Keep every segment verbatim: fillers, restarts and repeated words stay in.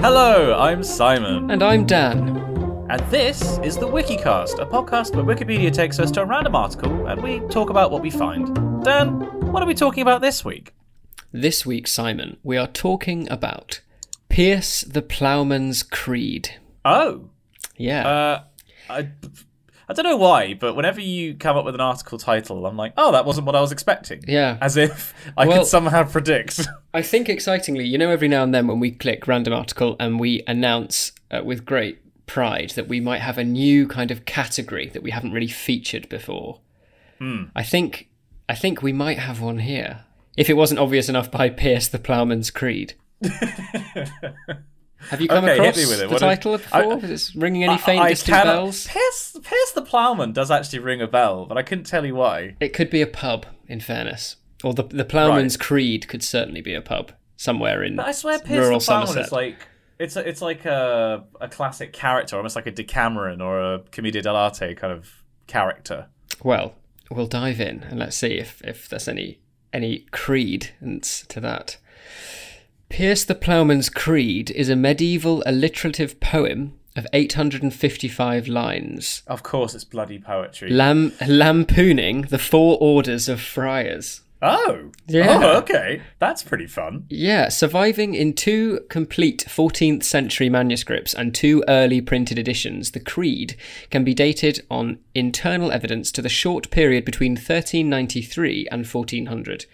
Hello, I'm Simon. And I'm Dan. And this is the Wikicast, a podcast where Wikipedia takes us to a random article and we talk about what we find. Dan, what are we talking about this week? This week, Simon, we are talking about Pierce the Ploughman's Creed. Oh. Yeah. Uh, I, I don't know why, but whenever you come up with an article title, I'm like, oh, that wasn't what I was expecting. Yeah. As if I well, could somehow predict. I think, excitingly, you know every now and then when we click random article and we announce uh, with great pride that we might have a new kind of category that we haven't really featured before. Mm. I think I think we might have one here, if it wasn't obvious enough by Pierce the Ploughman's Creed. Have you come okay, across hit me with it. the title is, before? I, is it ringing any I, faint I distant cannot, bells? Pierce, Pierce the Ploughman does actually ring a bell, but I couldn't tell you why. It could be a pub, in fairness, or the the Ploughman's right. Creed could certainly be a pub somewhere in. But I swear, Pierce rural the Ploughman is like. It's a, it's like a a classic character, almost like a Decameron or a Commedia dell'arte kind of character. Well, we'll dive in and let's see if, if there's any any credence to that. Pierce the Ploughman's Creed is a medieval alliterative poem of eight hundred fifty-five lines. Of course, it's bloody poetry. Lam lampooning the four orders of friars. Oh, yeah. Oh, okay. That's pretty fun. Yeah, surviving in two complete fourteenth century manuscripts and two early printed editions, the Creed can be dated on internal evidence to the short period between thirteen ninety-three and fourteen hundred.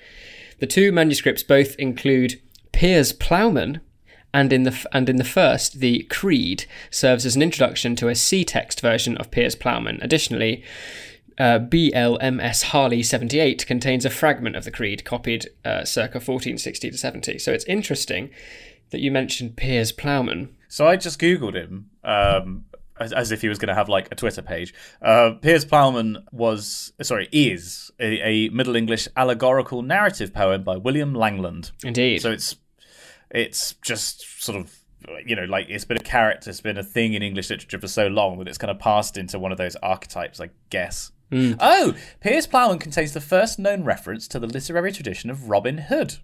The two manuscripts both include Piers Plowman, and in the and in the first, the Creed serves as an introduction to a C-text version of Piers Plowman. Additionally, Uh, B L M S Harley seventy-eight contains a fragment of the Creed copied uh, circa fourteen sixty to seventy. So it's interesting that you mentioned Piers Plowman. So I just Googled him um, as, as if he was going to have like a Twitter page. Uh, Piers Plowman was, sorry, is a, a Middle English allegorical narrative poem by William Langland. Indeed. So it's it's just sort of, you know, like it's been a character, it's been a thing in English literature for so long that it's kind of passed into one of those archetypes, I guess. Mm. Oh, Piers Plowman contains the first known reference to the literary tradition of Robin Hood.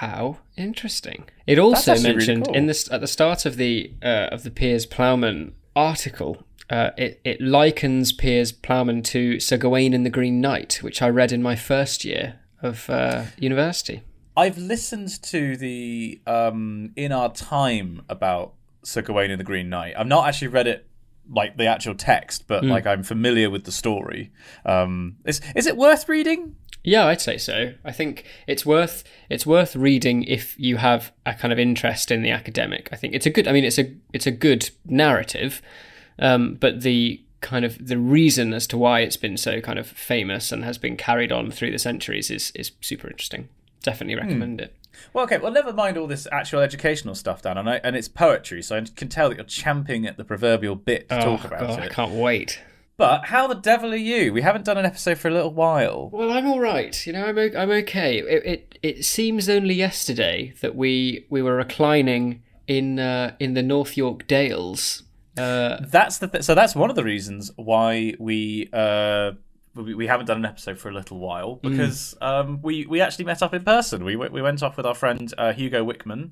How interesting! It also mentioned really cool. in this at the start of the uh, of the Piers Plowman article. Uh, it it likens Piers Plowman to Sir Gawain and the Green Knight, which I read in my first year of uh, university. I've listened to the um, In Our Time about Sir Gawain and the Green Knight. I've not actually read it. Like the actual text, but mm. like I'm familiar with the story. Um, is is it worth reading? Yeah, I'd say so. I think it's worth it's worth reading if you have a kind of interest in the academic. I think it's a good. I mean, it's a it's a good narrative, um, but the kind of the reason as to why it's been so kind of famous and has been carried on through the centuries is is super interesting. Definitely recommend mm. it. Well, okay, well, never mind all this actual educational stuff, Dan, and, I, and it's poetry, so I can tell that you're champing at the proverbial bit to oh, talk about God, it. I can't wait. But how the devil are you? We haven't done an episode for a little while. Well, I'm all right. You know, I'm, I'm okay. It, it it seems only yesterday that we we were reclining in uh, in the North York Dales. Uh, that's the th so that's one of the reasons why we. Uh, We haven't done an episode for a little while because mm. um, we we actually met up in person. We we went off with our friend uh, Hugo Wickman,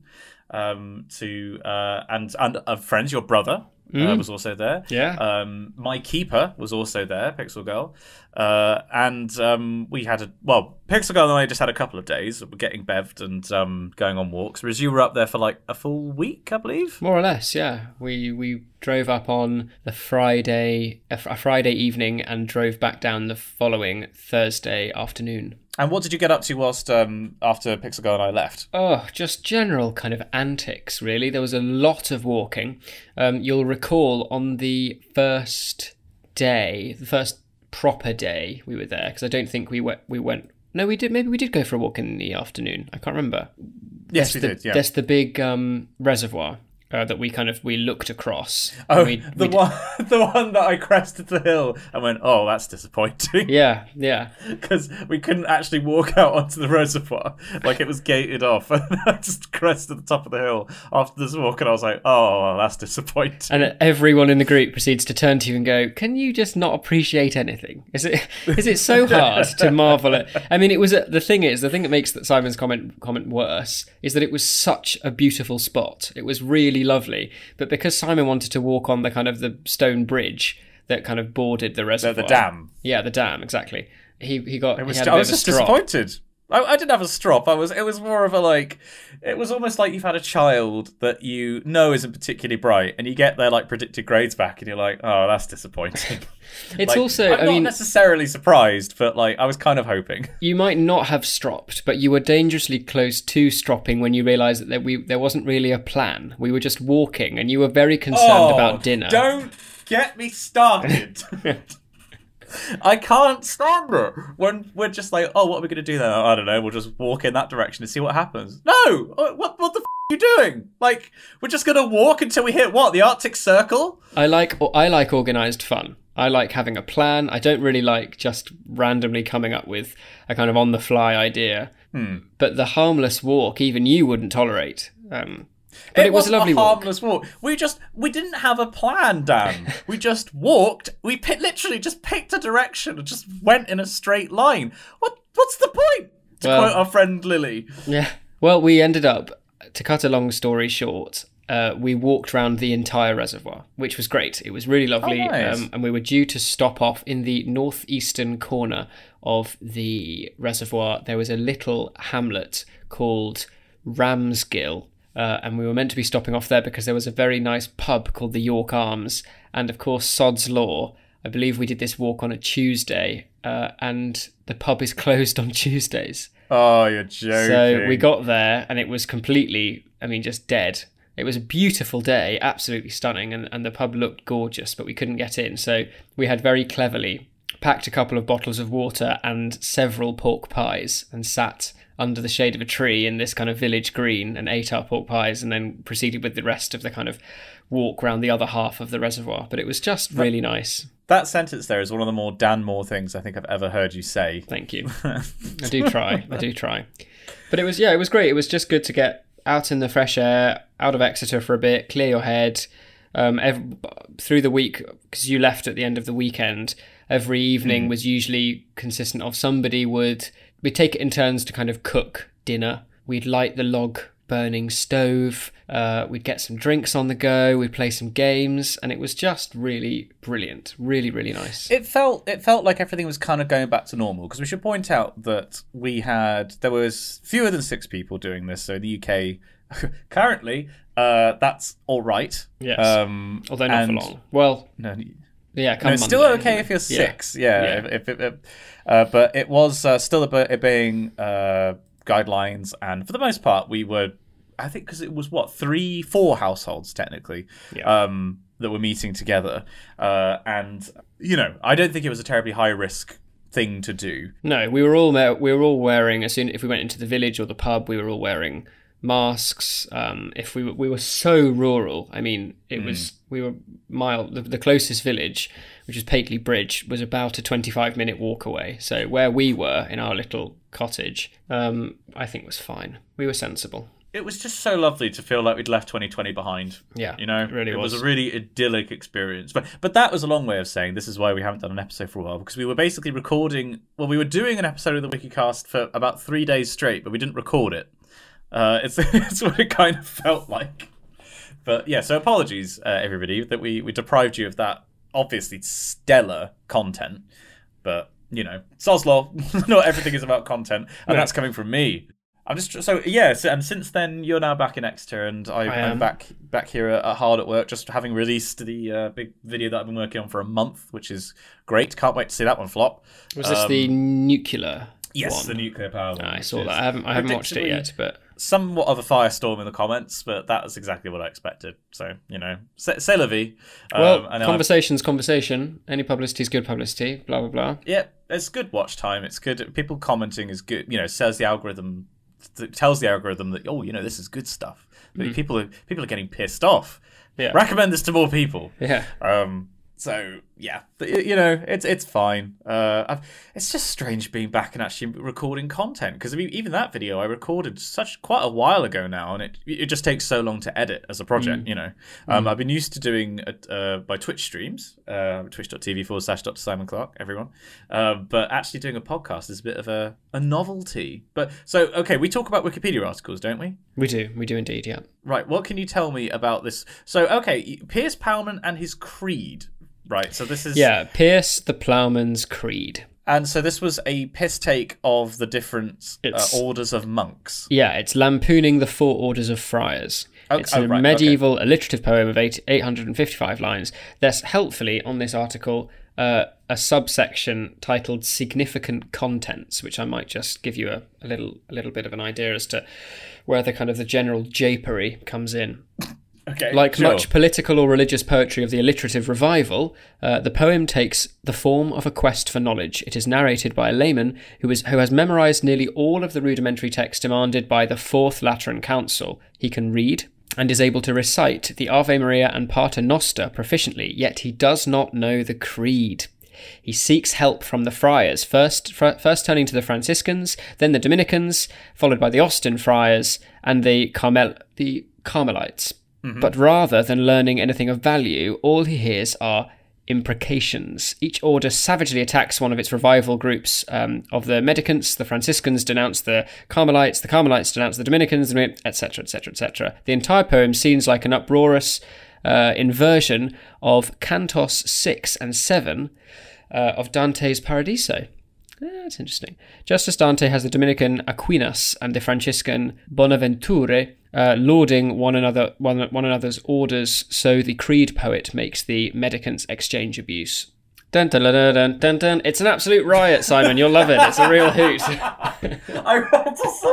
um, to uh, and and a friend, your brother, mm. uh, was also there. Yeah, um, my keeper was also there, Pixel Girl, uh, and um, we had a well, Pixel Girl and I just had a couple of days of getting bevved and um, going on walks. Whereas you were up there for like a full week, I believe, more or less. Yeah, we we. drove up on the Friday, a Friday evening, and drove back down the following Thursday afternoon. And what did you get up to whilst um, after Pixel Girl and I left? Oh, just general kind of antics, really. There was a lot of walking. Um, you'll recall on the first day, the first proper day we were there, because I don't think we went. We went. No, we did. Maybe we did go for a walk in the afternoon. I can't remember. Yes, that's we the, did. Yeah, that's the big um, reservoir. uh, that we kind of we looked across. Oh, we, the we one, the one that I crested the hill and went, oh, that's disappointing. Yeah, yeah, because we couldn't actually walk out onto the reservoir, like it was gated off. And I just crested the top of the hill after this walk, and I was like, oh, well, that's disappointing. And everyone in the group proceeds to turn to you and go, "Can you just not appreciate anything? Is it is it so hard to marvel at?" I mean, it was a, the thing is the thing that makes that Simon's comment comment worse is that it was such a beautiful spot. It was really lovely, but because Simon wanted to walk on the kind of the stone bridge that kind of bordered the reservoir, the, the dam, yeah, the dam, exactly. He he got. It was, he had a I was just disappointed. I, I didn't have a strop. I was. It was more of a like. It was almost like you've had a child that you know isn't particularly bright, and you get their like predicted grades back, and you're like, oh, that's disappointing. It's like, also. I'm I not mean, necessarily surprised, but like I was kind of hoping. You might not have stropped, but you were dangerously close to stropping when you realised that there, we there wasn't really a plan. We were just walking, and you were very concerned oh, about dinner. Don't get me started. I can't stand it when we're just like, oh, what are we going to do then? I don't know. We'll just walk in that direction and see what happens. No! What, what the f*** are you doing? Like, we're just going to walk until we hit, what, the Arctic Circle? I like I like organised fun. I like having a plan. I don't really like just randomly coming up with a kind of on-the-fly idea. Hmm. But the harmless walk, even you wouldn't tolerate. Um But it, it was a lovely walk. harmless walk. We just we didn't have a plan, Dan. We just walked. We p literally just picked a direction and just went in a straight line. What what's the point? To well, quote our friend Lily. Yeah. Well, we ended up, to cut a long story short, uh, we walked around the entire reservoir, which was great. It was really lovely, oh, nice. um, and we were due to stop off in the northeastern corner of the reservoir. There was a little hamlet called Ramsgill. Uh, and we were meant to be stopping off there because there was a very nice pub called the York Arms. And of course, Sod's Law. I believe we did this walk on a Tuesday, uh, and the pub is closed on Tuesdays. Oh, you're joking. So we got there and it was completely, I mean, just dead. It was a beautiful day, absolutely stunning. And, and the pub looked gorgeous, but we couldn't get in. So we had very cleverly packed a couple of bottles of water and several pork pies and sat under the shade of a tree in this kind of village green and ate our pork pies and then proceeded with the rest of the kind of walk around the other half of the reservoir. But it was just really nice. That sentence there is one of the more Dan Moore things I think I've ever heard you say. Thank you. I do try. I do try. But it was, yeah, it was great. It was just good to get out in the fresh air, out of Exeter for a bit, clear your head. Um, every, through the week, because you left at the end of the weekend, every evening mm. was usually consistent of somebody would... We'd take it in turns to kind of cook dinner. We'd light the log burning stove. Uh, we'd get some drinks on the go. We'd play some games. And it was just really brilliant. Really, really nice. It felt it felt like everything was kind of going back to normal. Because we should point out that we had, there was fewer than six people doing this. So in the U K, currently, uh, that's all right. Yes. Um, Although not and, for long. Well... No, Yeah, come no, it's Monday, still okay if you're six. Yeah, yeah, yeah. If, if, if, uh, but it was uh, still obeying uh, guidelines, and for the most part, we were. I think because it was what three, four households technically yeah. um, that were meeting together, uh, and you know, I don't think it was a terribly high risk thing to do. No, we were all we were all wearing. As soon if we went into the village or the pub, we were all wearing masks. Um, if we were, we were so rural, I mean, it mm. was. We were mile the, the closest village, which is Pateley Bridge, was about a twenty-five minute walk away. So where we were in our little cottage, um, I think was fine. We were sensible. It was just so lovely to feel like we'd left twenty twenty behind. Yeah, you know, it really it was. was a really idyllic experience. But but that was a long way of saying this is why we haven't done an episode for a while, because we were basically recording. Well, we were doing an episode of the Wikicast for about three days straight, but we didn't record it. Uh, it's it's what it kind of felt like. But yeah, so apologies, uh, everybody, that we, we deprived you of that obviously stellar content. But, you know, Sod's Law, not everything is about content. And no. that's coming from me. I'm just, so yeah, so, and since then, you're now back in Exeter, and I, I I'm back back here uh, hard at work, just having released the uh, big video that I've been working on for a month, which is great. Can't wait to see that one flop. Was um, this the nuclear Yes, one? the nuclear power one. No, I saw that. I haven't, I haven't watched it yet, but... Somewhat of a firestorm in the comments, but that was exactly what I expected. So, you know, c'est la vie. Um, well, I know conversation's I've... conversation. Any publicity's good publicity, blah, blah, blah. Yeah, it's good watch time. It's good. People commenting is good. You know, says the algorithm that tells the algorithm that, oh, you know, this is good stuff. Mm-hmm. People are people are getting pissed off. Yeah. Recommend this to more people. Yeah. Um. So yeah, but, you know, it's it's fine. Uh, I've, it's just strange being back and actually recording content, because I mean, even that video I recorded such quite a while ago now, and it it just takes so long to edit as a project. Mm. You know, um, mm. I've been used to doing uh my Twitch streams, uh, twitch.tv forward slash Doctor Simon Clark, everyone. Uh, but actually doing a podcast is a bit of a a novelty. But so okay, we talk about Wikipedia articles, don't we? We do, we do indeed. Yeah. Right. What can you tell me about this? So okay, Piers Plowman and his creed. Right, so this is... Yeah, Pierce the Ploughman's Creed. And so this was a piss take of the different uh, orders of monks. Yeah, it's lampooning the four orders of friars. Okay, it's a oh, right, medieval okay. alliterative poem of eight hundred fifty-five lines. There's helpfully on this article uh, a subsection titled Significant Contents, which I might just give you a, a little a little bit of an idea as to where the kind of the general japery comes in. Okay, like sure. much political or religious poetry of the alliterative revival, uh, the poem takes the form of a quest for knowledge. It is narrated by a layman who is who has memorized nearly all of the rudimentary text demanded by the Fourth Lateran Council. He can read and is able to recite the Ave Maria and Pater Noster proficiently, yet he does not know the creed. He seeks help from the friars, first fr first turning to the Franciscans, then the Dominicans, followed by the Austin friars and the Carmel the Carmelites. Mm-hmm. But rather than learning anything of value, all he hears are imprecations. Each order savagely attacks one of its revival groups um, of the Medicants. The Franciscans denounce the Carmelites. The Carmelites denounce the Dominicans, et cetera, et cetera, et cetera. The entire poem seems like an uproarious uh, inversion of Cantos six and seven uh, of Dante's Paradiso. That's interesting. Just as Dante has the Dominican Aquinas and the Franciscan Bonaventure uh, lauding one another, one, one another's orders, so the creed poet makes the Medicants exchange abuse. Dun, dun, dun, dun, dun, dun. It's an absolute riot, Simon. You'll love it. It's a real hoot. I, just,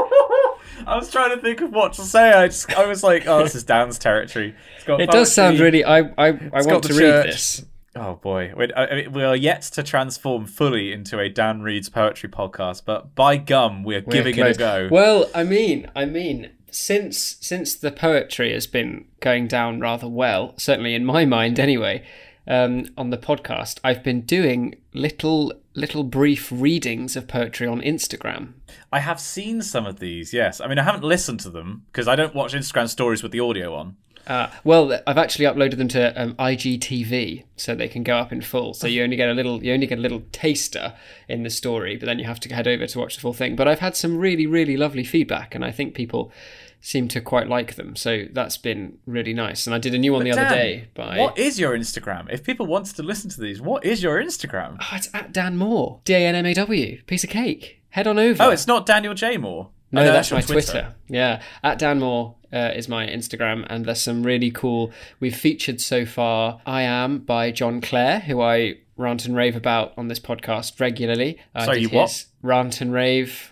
I was trying to think of what to say. I just, I was like, oh, this is Dan's territory. It's got it does sound tea. really. I, I, I want to church. read this. Oh boy, we are yet to transform fully into a Dan Reads Poetry podcast, but by gum, we're, we're giving close. it a go. Well, I mean, I mean, since since the poetry has been going down rather well, certainly in my mind anyway, um, on the podcast, I've been doing little little brief readings of poetry on Instagram. I have seen some of these, yes. I mean, I haven't listened to them because I don't watch Instagram stories with the audio on. Uh, well, I've actually uploaded them to um, I G T V, so they can go up in full. So you only get a little, you only get a little taster in the story, but then you have to head over to watch the full thing. But I've had some really, really lovely feedback, and I think people seem to quite like them. So that's been really nice. And I did a new one but the Dan, other day. By what is your Instagram? If people wanted to listen to these, what is your Instagram? Oh, it's at Dan Moore, D A N M A W, piece of cake. Head on over. Oh, it's not Daniel J Moore. No, oh, no that's, that's my Twitter. Twitter. Yeah, at Dan Moore. Uh, is my Instagram, and there's some really cool we've featured so far. I Am by John Clare, who I rant and rave about on this podcast regularly. Uh, so you what? Rant and rave.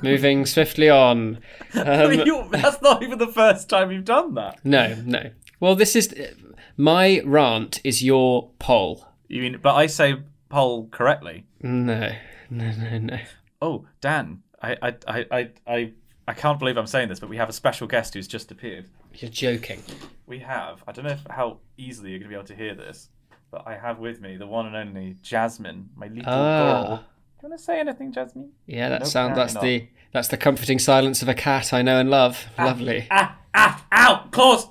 Moving swiftly on. Um, that's not even the first time you've done that. No, no. Well, this is my rant is your poll. You mean? But I say poll correctly. No, no, no, no. Oh, Dan, I, I, I, I. I... I can't believe I'm saying this, but we have a special guest who's just appeared. You're joking. We have. I don't know if, how easily you're going to be able to hear this, but I have with me the one and only Jasmine, my little ah. girl. Do you want to say anything, Jasmine? Yeah, that no, sound. That's not. the that's the comforting silence of a cat I know and love. Ah, Lovely. Ah, ah, ow, claws.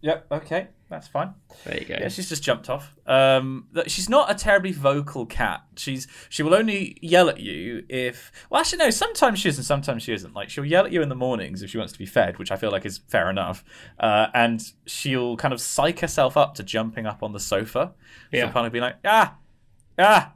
Yep. Okay, that's fine. There you go. Yeah, she's just jumped off. Um, she's not a terribly vocal cat. She's she will only yell at you if... Well, actually, no, sometimes she isn't, sometimes she isn't. Like, she'll yell at you in the mornings if she wants to be fed, which I feel like is fair enough. Uh, and she'll kind of psych herself up to jumping up on the sofa. Yeah. She'll kind of be like, ah, ah,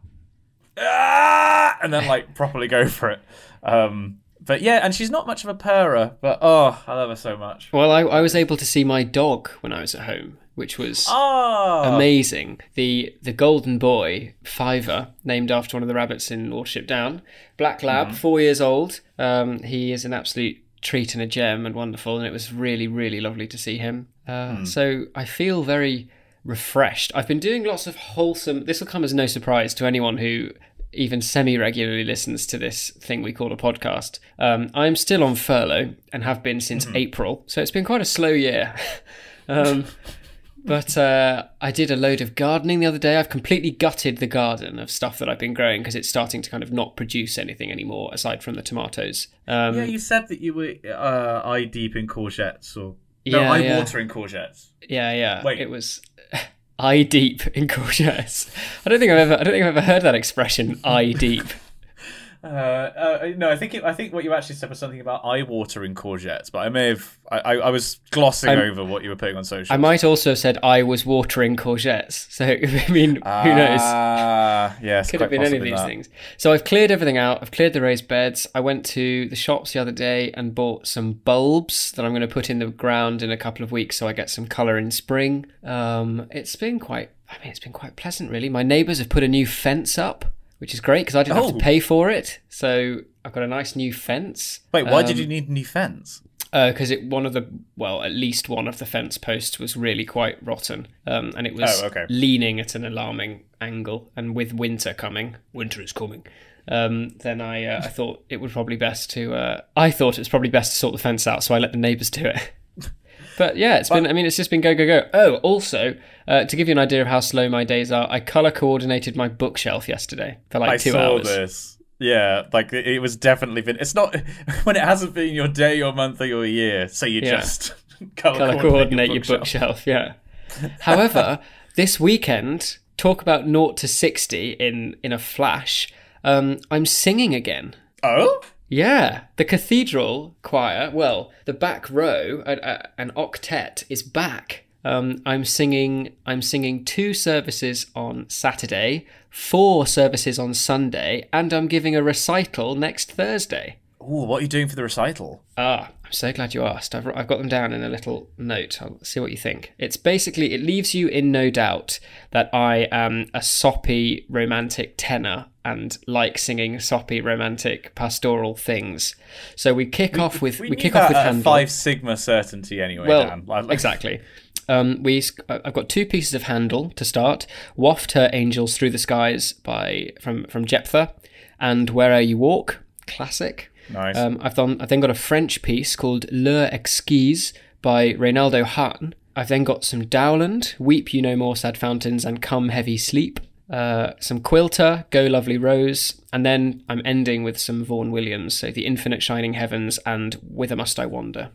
ah, and then, like, properly go for it. Um But yeah, and she's not much of a purrer, but oh, I love her so much. Well, I, I was able to see my dog when I was at home, which was oh. amazing. The the golden boy, Fiver, named after one of the rabbits in Lordship Down. Black lab, mm. four years old. Um, he is an absolute treat and a gem and wonderful, and it was really, really lovely to see him. Uh, mm. So I feel very refreshed. I've been doing lots of wholesome... This will come as no surprise to anyone who... even semi-regularly listens to this thing we call a podcast. Um, I'm still on furlough and have been since mm-hmm. April, so it's been quite a slow year. um, but uh, I did a load of gardening the other day. I've completely gutted the garden of stuff that I've been growing because it's starting to kind of not produce anything anymore aside from the tomatoes. Um, yeah, you said that you were uh, eye deep in courgettes or... No, yeah, eye yeah. watering courgettes. Yeah, yeah. Wait. It was... Eye deep in courgettes. I don't think I've ever. I don't think I've ever heard that expression. Eye deep. uh, uh, no, I think it, I think what you actually said was something about eye watering courgettes. But I may have. I, I, I was glossing I'm, over what you were putting on social. I might also have said I was watering courgettes. So I mean, uh, who knows? Ah, yes. Could have been any of these that. things. So I've cleared everything out. I've cleared the raised beds. I went to the shops the other day and bought some bulbs that I'm going to put in the ground in a couple of weeks, so I get some colour in spring. Um, it's been quite. I mean, it's been quite pleasant, really. My neighbours have put a new fence up, which is great because I didn't oh. have to pay for it. So I've got a nice new fence. Wait, why um, did you need a new fence? Because uh, it one of the, well, at least one of the fence posts was really quite rotten. Um, and it was oh, okay. leaning at an alarming angle. And with winter coming, winter is coming, um, then I, uh, I thought it would probably best to, uh, I thought it was probably best to sort the fence out. So I let the neighbours do it. But yeah, it's been, I mean, it's just been go, go, go. Oh, also, uh, to give you an idea of how slow my days are, I colour coordinated my bookshelf yesterday for like I two hours. I saw this. Yeah, like it was definitely been, it's not, when it hasn't been your day, your month or your year, so you yeah. just colour coordinate, coordinate your bookshelf. Your bookshelf yeah. However, this weekend, talk about naught to sixty in, in a flash, um, I'm singing again. Oh? Yeah, the cathedral choir, well, the back row, uh, an octet, is back. Um, I'm singing I'm singing two services on Saturday, four services on Sunday, and I'm giving a recital next Thursday. Ooh, what are you doing for the recital? Ah, I'm so glad you asked. I've, I've got them down in a little note. I'll see what you think. It's basically, it leaves you in no doubt that I am a soppy romantic tenor and like singing soppy romantic pastoral things. So we kick we, off with we, we kick off with Handel. Five Sigma certainty anyway. Well, Dan. Like, exactly. Um, we I've got two pieces of Handel to start. Waft Her Angels Through the Skies by from from Jephthah, and Where'er You Walk, classic. Nice. Um, I've done. I've then got a French piece called L'Heure Exquise by Reynaldo Hahn. I've then got some Dowland, Weep You No More, Sad Fountains, and Come Heavy Sleep. Uh, some Quilter, Go Lovely Rose, and then I'm ending with some Vaughan Williams, so The Infinite Shining Heavens and Whither Must I Wander.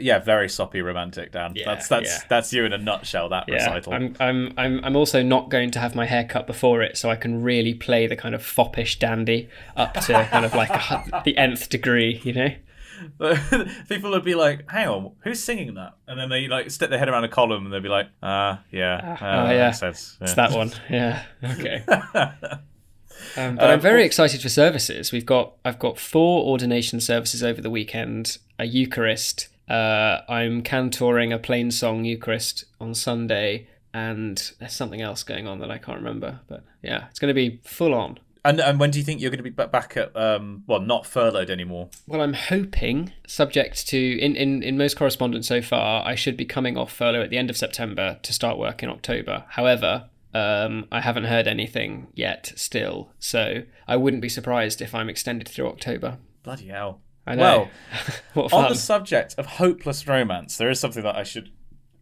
Yeah, very soppy romantic, Dan. Yeah, that's that's yeah. that's you in a nutshell. That yeah. recital. I'm I'm I'm I'm also not going to have my hair cut before it, so I can really play the kind of foppish dandy up to kind of like a, the nth degree, you know. People would be like, hang on, who's singing that? And then they like stick their head around a column and they'd be like, ah, uh, yeah, uh, uh, that yeah. makes sense. Yeah. It's that one. Yeah. Okay. Um, but um, I'm very excited for services. We've got I've got four ordination services over the weekend, a Eucharist. Uh, I'm cantoring a plain song Eucharist on Sunday, and there's something else going on that I can't remember. But yeah, it's going to be full on. And, and when do you think you're going to be back at, um, well, not furloughed anymore? Well, I'm hoping, subject to, in, in, in most correspondence so far, I should be coming off furlough at the end of September to start work in October. However, um, I haven't heard anything yet still, so I wouldn't be surprised if I'm extended through October. Bloody hell. I know. Well, on the subject of hopeless romance, there is something that I should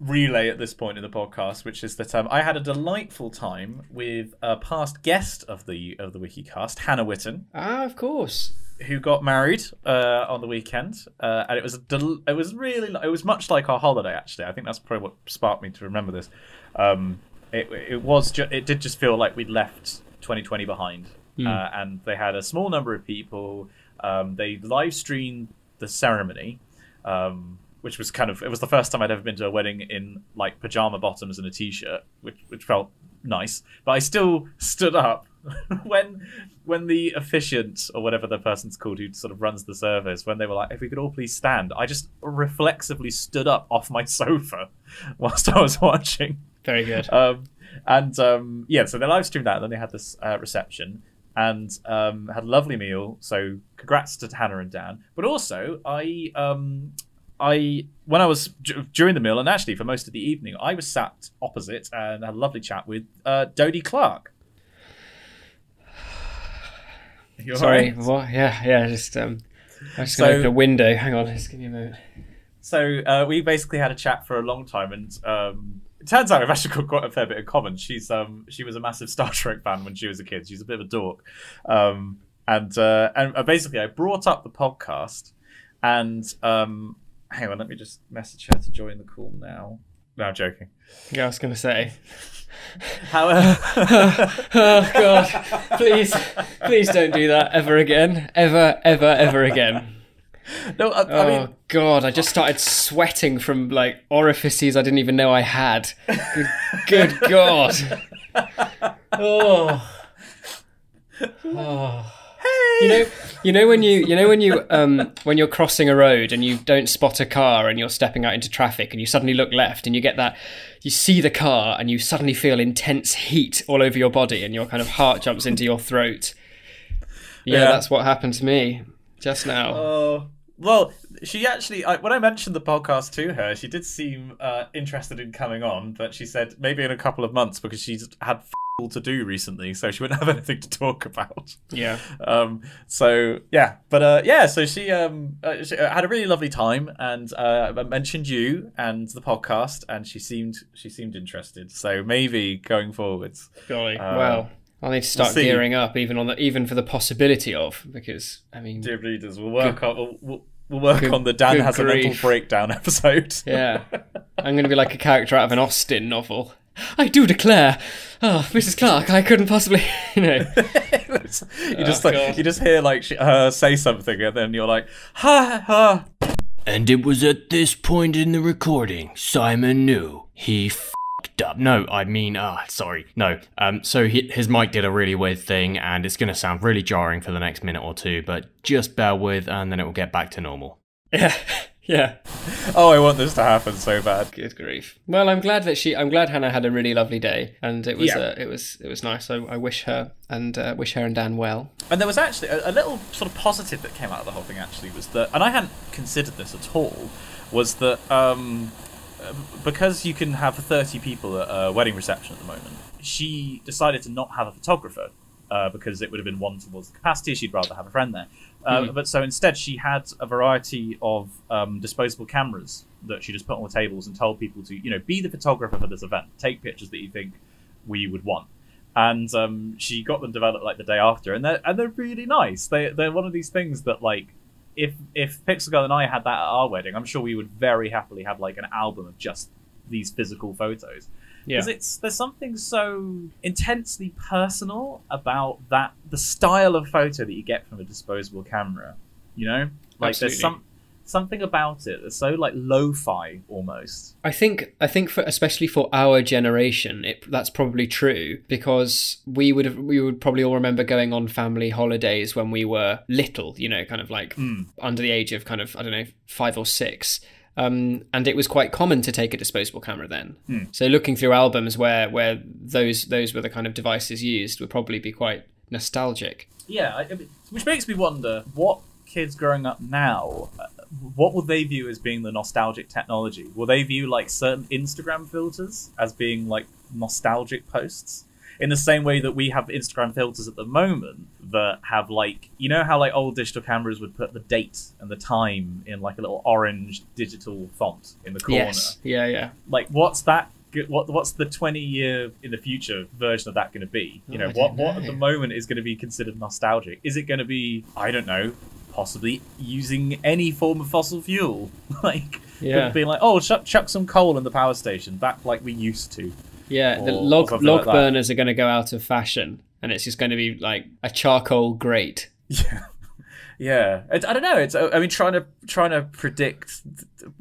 relay at this point in the podcast, which is that um, I had a delightful time with a past guest of the of the Wikicast, Hannah Whitten. Ah, of course. Who got married uh, on the weekend, uh, and it was a del it was really it was much like our holiday. Actually, I think that's probably what sparked me to remember this. Um, it it was ju it did just feel like we'd left twenty twenty behind, mm. uh, and they had a small number of people. Um, they live streamed the ceremony, um, which was kind of, it was the first time I'd ever been to a wedding in like pajama bottoms and a t-shirt, which, which felt nice, but I still stood up when, when the officiant or whatever the person's called who sort of runs the service, when they were like, if we could all please stand, I just reflexively stood up off my sofa whilst I was watching. Very good. Um, and um, yeah, so they live streamed that and then they had this uh, reception. And um, had a lovely meal, so congrats to Hannah and Dan. But also, I, um, I, when I was during the meal, and actually for most of the evening, I was sat opposite and had a lovely chat with uh, Dodie Clark. You're Sorry, right. what? Yeah, yeah, just, um, I'm just going to so, open a window. Hang on, just give me a moment. So uh, we basically had a chat for a long time, and um, it turns out we've actually got quite a fair bit in common. She's um, She was a massive Star Trek fan when she was a kid. She's a bit of a dork. Um, and, uh, and basically I brought up the podcast, and um, hang on, let me just message her to join the call now. No, I'm joking. Yeah, I was going to say. However, oh God, please, please don't do that ever again, ever, ever, ever again. No, I, oh I mean... God, I just started sweating from like orifices I didn't even know I had. Good, good God. Oh. Oh. Hey. You know, you know when you, you know when you, um, when you're crossing a road and you don't spot a car and you're stepping out into traffic and you suddenly look left and you get that, you see the car and you suddenly feel intense heat all over your body and your kind of heart jumps into your throat. Yeah, yeah. That's what happened to me just now. Oh, well, she actually, I, when I mentioned the podcast to her, she did seem uh, interested in coming on, but she said maybe in a couple of months because she's had f to do recently, so she wouldn't have anything to talk about. Yeah. Um. So yeah, but uh, yeah. So she um uh, she had a really lovely time, and uh, I mentioned you and the podcast, and she seemed she seemed interested. So maybe going forwards. Golly. Um, wow. I'll need to start we'll gearing up, even on the even for the possibility of, because I mean, dear readers, we'll work good, on we'll, we'll work good, on the Dan has grief. a mental breakdown episode. Yeah, I'm going to be like a character out of an Austen novel. I do declare, oh, Missus Clark, I couldn't possibly, you know. you just oh, like God. you just hear like she, her say something, and then you're like, ha ha. And it was at this point in the recording Simon knew he fucked up. No, I mean, ah, uh, sorry, no. Um, so he, his mic did a really weird thing, and it's gonna sound really jarring for the next minute or two, but just bear with, and then it will get back to normal. Yeah. Yeah. Oh, I want this to happen so bad. Good grief. Well, I'm glad that she. I'm glad Hannah had a really lovely day, and it was. Yeah. Uh, it was. It was nice. I, I wish her and uh, wish her and Dan well. And there was actually a, a little sort of positive that came out of the whole thing. Actually, was that, and I hadn't considered this at all. Was that um, because you can have thirty people at a wedding reception at the moment? She decided to not have a photographer uh, because it would have been one towards the capacity. She'd rather have a friend there. Uh, mm-hmm. But so instead she had a variety of um, disposable cameras that she just put on the tables and told people to, you know, be the photographer for this event. Take pictures that you think we would want. And um, she got them developed like the day after. And they're, and they're really nice. They, they're one of these things that like, if, if Pixel Girl and I had that at our wedding, I'm sure we would very happily have like an album of just these physical photos. Because yeah. it's there's something so intensely personal about that, the style of photo that you get from a disposable camera, you know, like Absolutely. there's some something about it that's so like lo-fi almost. I think I think for especially for our generation, it, that's probably true because we would have, we would probably all remember going on family holidays when we were little, you know, kind of like mm. under the age of kind of I don't know five or six. Um, and it was quite common to take a disposable camera then. Hmm. So looking through albums where where those those were the kind of devices used would probably be quite nostalgic. Yeah, I, which makes me wonder what kids growing up now, what will they view as being the nostalgic technology? Will they view like certain Instagram filters as being like nostalgic posts? In the same way that we have Instagram filters at the moment that have like, you know how like old digital cameras would put the date and the time in like a little orange digital font in the corner. Yes. Yeah, yeah. Like what's that? What what's the twenty year in the future version of that going to be? You know, oh, what know. what at the moment is going to be considered nostalgic? Is it going to be, I don't know, possibly using any form of fossil fuel? Like yeah. being like, oh, chuck, chuck some coal in the power station back like we used to. Yeah, the log log like burners are going to go out of fashion, and it's just going to be like a charcoal grate. Yeah, yeah. I, I don't know. It's I mean, trying to trying to predict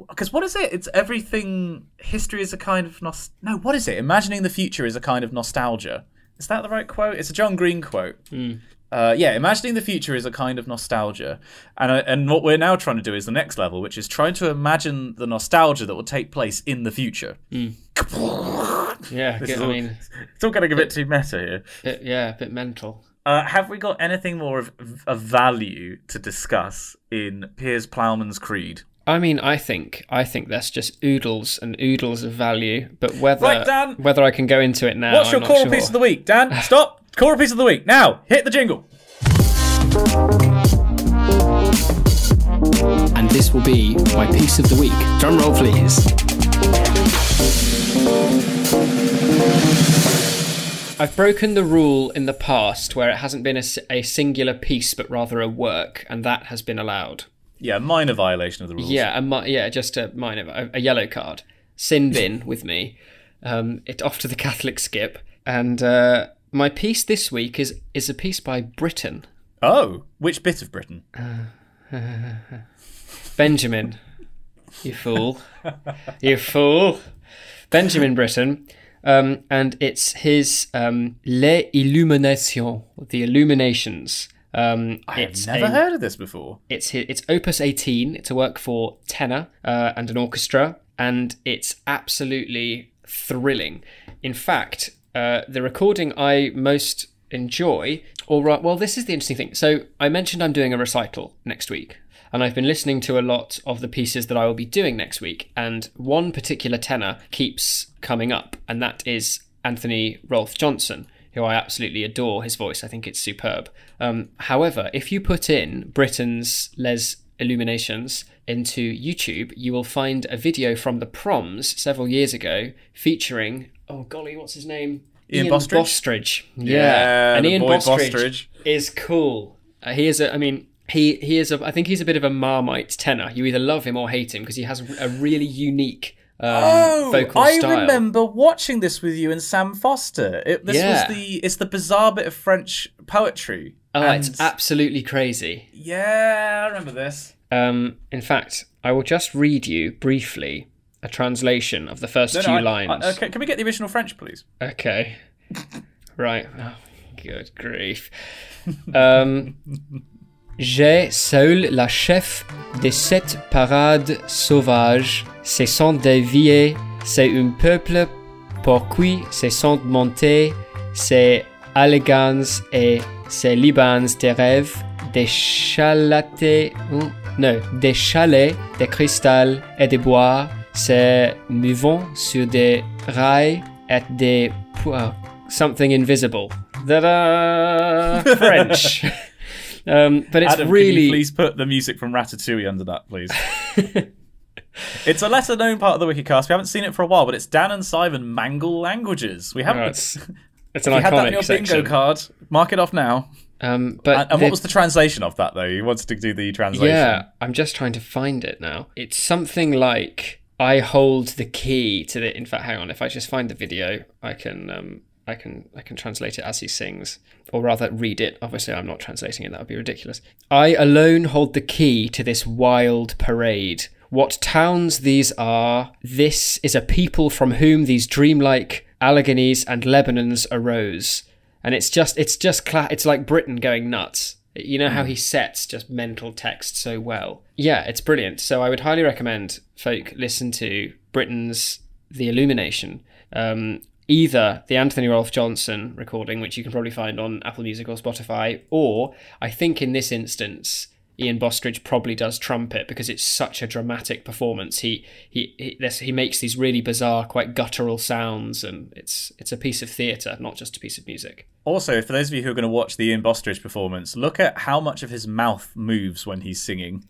because what is it? It's everything. History is a kind of nos. No, what is it? Imagining the future is a kind of nostalgia. Is that the right quote? It's a John Green quote. Mm. Uh, yeah, imagining the future is a kind of nostalgia, and uh, and what we're now trying to do is the next level, which is trying to imagine the nostalgia that will take place in the future. Mm. Yeah, this I all, mean, it's all getting a bit, bit too meta here. Bit, yeah, a bit mental. Uh, have we got anything more of, of value to discuss in Piers Plowman's Creed? I mean, I think I think that's just oodles and oodles of value. But whether right, Dan, whether I can go into it now, what's your I'm not choral sure. piece of the week, Dan? Stop. Choral piece of the week now. Hit the jingle. And this will be my piece of the week. Drum roll, please. I've broken the rule in the past where it hasn't been a, a singular piece, but rather a work, and that has been allowed. Yeah, a minor violation of the rules. Yeah, a mi- yeah, just a minor, a, a yellow card. Sin bin with me. Um, it off to the Catholic skip. And uh, my piece this week is is a piece by Britten. Oh, which bit of Britain? Uh, uh, Benjamin, you fool, you fool, Benjamin Britten, um, and it's his um, Les Illuminations, the Illuminations. Um, I have never a, heard of this before. It's it's Opus eighteen. It's a work for tenor uh, and an orchestra, and it's absolutely thrilling. In fact, uh, the recording I most enjoy. All right, well, this is the interesting thing. So I mentioned I'm doing a recital next week, and I've been listening to a lot of the pieces that I will be doing next week, and one particular tenor keeps coming up, and that is Anthony Rolfe Johnson, who I absolutely adore his voice. I think it's superb. Um, however, if you put in Britten's Les Illuminations into YouTube, you will find a video from the Proms several years ago featuring, oh golly, what's his name? Ian, Ian Bostridge. Bostridge. Yeah. yeah and Ian Bostridge, Bostridge is cool. Uh, he is a, I mean, he, he is a, I think he's a bit of a Marmite tenor. You either love him or hate him because he has a really unique um, oh, vocal I style. I remember watching this with you and Sam Foster. It, this yeah. was the, it's the bizarre bit of French poetry. Oh, and... it's absolutely crazy. Yeah, I remember this. Um, in fact, I will just read you briefly a translation of the first no, no, few I, lines. I, okay, can we get the original French, please? Okay. Right. Oh, good grief. Um, J'ai seul la chef de cette parade sauvage. Ce sont des vieux, c'est un peuple pour qui se sont montés ces allégances et ces libans de rêve, des chalatés, oh, non, des chalets, de cristal et de bois. Se mouvant sur des rails at des oh, something invisible. Da-da! French. um, but it's Adam, really. Can you please put the music from Ratatouille under that, please. It's a lesser-known part of the Wikicast. We haven't seen it for a while, but it's Dan and Simon mangle languages. We haven't. Oh, it's, it's an iconic section. If you had that in your section. Bingo card, mark it off now. Um, but and, and the, what was the translation of that though? You wanted to do the translation. Yeah, I'm just trying to find it now. It's something like. I hold the key to the. In fact, hang on. If I just find the video, I can, um, I can, I can translate it as he sings, or rather read it. Obviously, I'm not translating it. That would be ridiculous. I alone hold the key to this wild parade. What towns these are! This is a people from whom these dreamlike Alleghanies and Lebanons arose, and it's just, it's just, cla it's like Britain going nuts. You know how he sets just mental text so well. Yeah, it's brilliant. So I would highly recommend folk listen to Britten's The Illumination. Um, either the Anthony Rolfe Johnson recording, which you can probably find on Apple Music or Spotify, or I think in this instance, Ian Bostridge probably does trumpet because it's such a dramatic performance. He he he, this, he makes these really bizarre, quite guttural sounds, and it's it's a piece of theatre, not just a piece of music. Also, for those of you who are going to watch the Ian Bostridge performance, look at how much of his mouth moves when he's singing,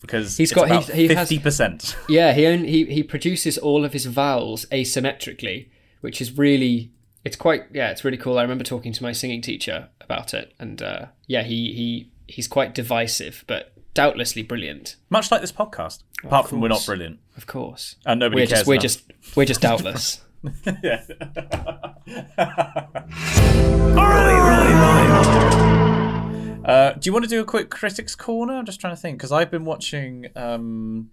because he's got it's about he, he fifty percent. Has, yeah, he, only, he he produces all of his vowels asymmetrically, which is really. It's quite yeah, it's really cool. I remember talking to my singing teacher about it, and uh, yeah, he he. He's quite divisive, but doubtlessly brilliant. Much like this podcast, oh, apart from we're not brilliant, of course, and nobody we're cares. Just, we're just we're just doubtless. Yeah. uh, do you want to do a quick critics corner? I'm just trying to think because I've been watching. Um,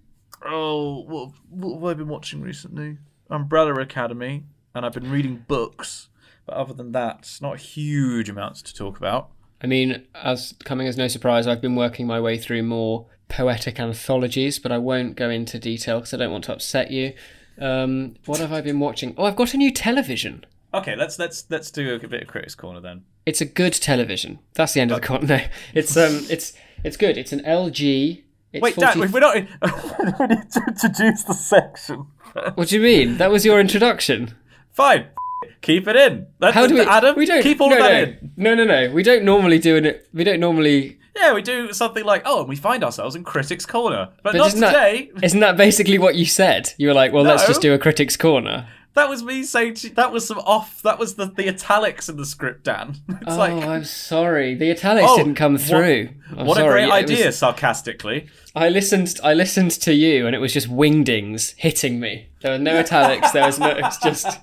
oh, what, what have I been watching recently? Umbrella Academy, and I've been reading books. But other than that, not huge amounts to talk about. I mean, as coming as no surprise, I've been working my way through more poetic anthologies, but I won't go into detail because I don't want to upset you. Um, what have I been watching? Oh, I've got a new television. Okay, let's let's let's do a bit of Critics Corner then. It's a good television. That's the end of the corner. No, it's um, it's it's good. It's an L G. It's Wait, forty... Dad, we're not. In... We need to introduce the section. What do you mean? That was your introduction. Fine. Keep it in. That's How do we, Adam, we don't, keep all no, of that no. in. No, no, no. We don't normally do an. We don't normally yeah, we do something like, oh, and we find ourselves in Critics' Corner. But, but not isn't today. That, isn't that basically what you said? You were like, well, no, let's just do a Critics' Corner. That was me saying, to, that was some off, that was the, the italics in the script, Dan. It's oh, like, I'm sorry. The italics oh, didn't come through. What, what a great idea, was, sarcastically. I listened I listened to you and it was just wingdings hitting me. There were no italics, there was no, it's just...